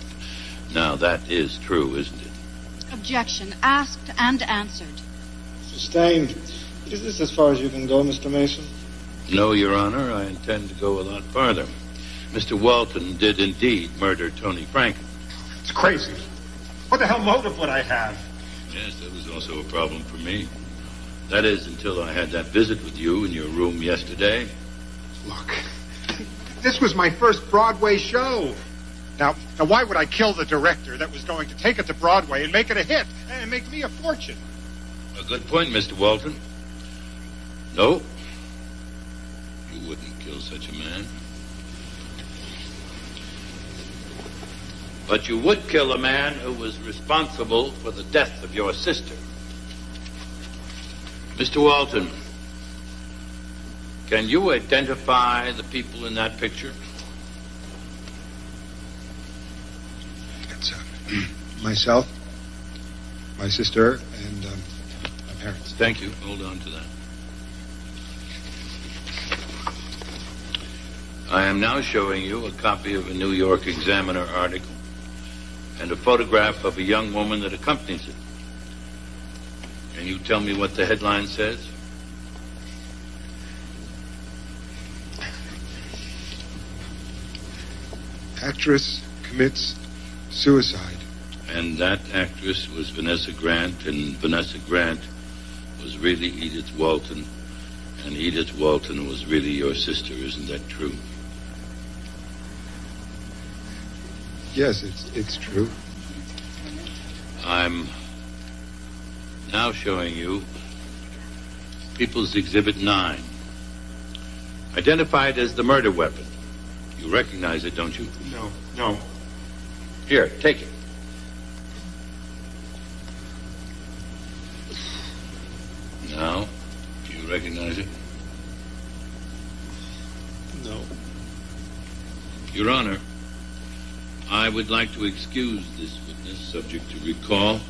Now, that is true, isn't it? Objection. Asked and answered. Sustained. Is this as far as you can go, Mister Mason? No, Your Honor. I intend to go a lot farther. Mister Walton did indeed murder Tony Franken. It's crazy. What the hell motive would I have? Yes, that was also a problem for me. That is, until I had that visit with you in your room yesterday. Look, this was my first Broadway show. Now, now, why would I kill the director that was going to take it to Broadway and make it a hit and make me a fortune? A good point, Mister Walton. No, you wouldn't kill such a man. But you would kill a man who was responsible for the death of your sister. Mister Walton, can you identify the people in that picture? It's uh, myself, my sister, and um, my parents. Thank you. Hold on to that. I am now showing you a copy of a New York Examiner article and a photograph of a young woman that accompanies it. Can you tell me what the headline says? actress commits suicide. And that actress was Vanessa Grant, and Vanessa Grant was really Edith Walton, and Edith Walton was really your sister. Isn't that true? Yes, it's, it's true. I'm now showing you People's Exhibit nine, identified as the murder weapon. You recognize it, don't you? No, no. Here, take it. Now, do you recognize it? No. Your Honor, I would like to excuse this witness, subject to recall.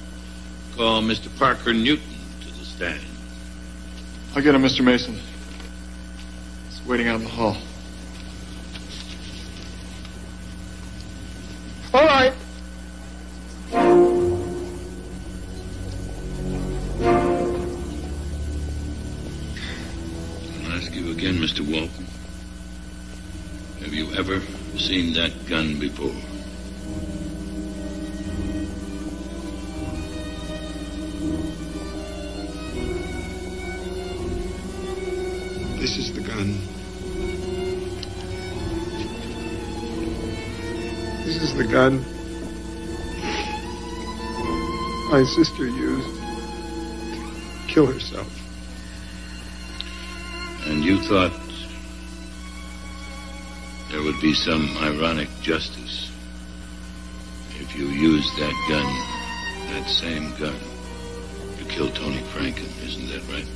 Call Mister Parker Newton to the stand. I'll get him, Mister Mason. He's waiting out in the hall. All right. Again, Mister Walton, have you ever seen that gun before? This is the gun. This is the gun my sister used to kill herself. And you thought there would be some ironic justice if you used that gun, that same gun, to kill Tony Franken. Isn't that right?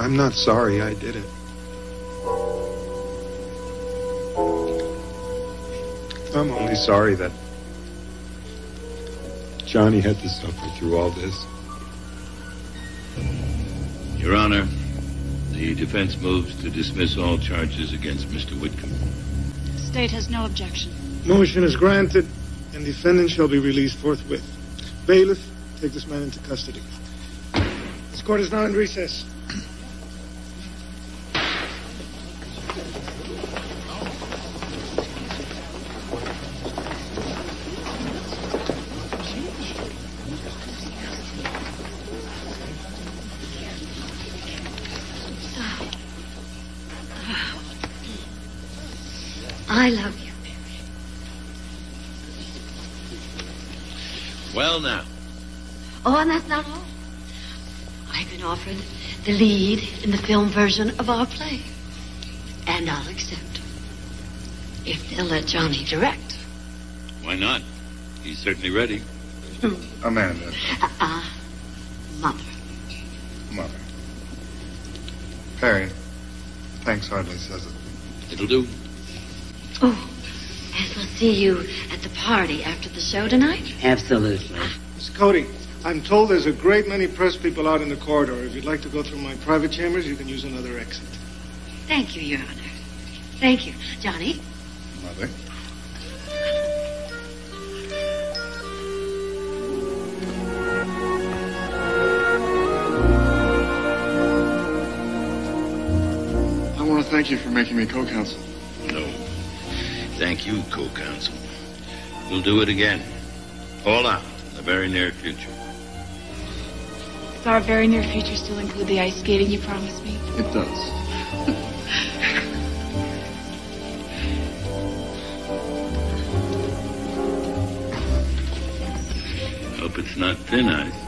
I'm not sorry I did it. I'm only sorry that Johnny had to suffer through all this. Your Honor, the defense moves to dismiss all charges against Mister Whitcomb. The state has no objection. Motion is granted, and defendant shall be released forthwith. Bailiff, take this man into custody. This court is now in recess. I love you, Perry. Well, now. Oh, and that's not all. I've been offered the lead in the film version of our play. And I'll accept. If they'll let Johnny direct. Why not? He's certainly ready. Amanda. Uh-uh. Mother. Mother. Perry, thanks hardly says it. It'll do. Oh, and we'll see you at the party after the show tonight? Absolutely. Miss Cody, I'm told there's a great many press people out in the corridor. If you'd like to go through my private chambers, you can use another exit. Thank you, Your Honor. Thank you. Johnny? Mother? I want to thank you for making me co-counsel. Thank you, co-counsel. We'll do it again. All out in the very near future. Does our very near future still include the ice skating you promised me? It does. Hope it's not thin ice.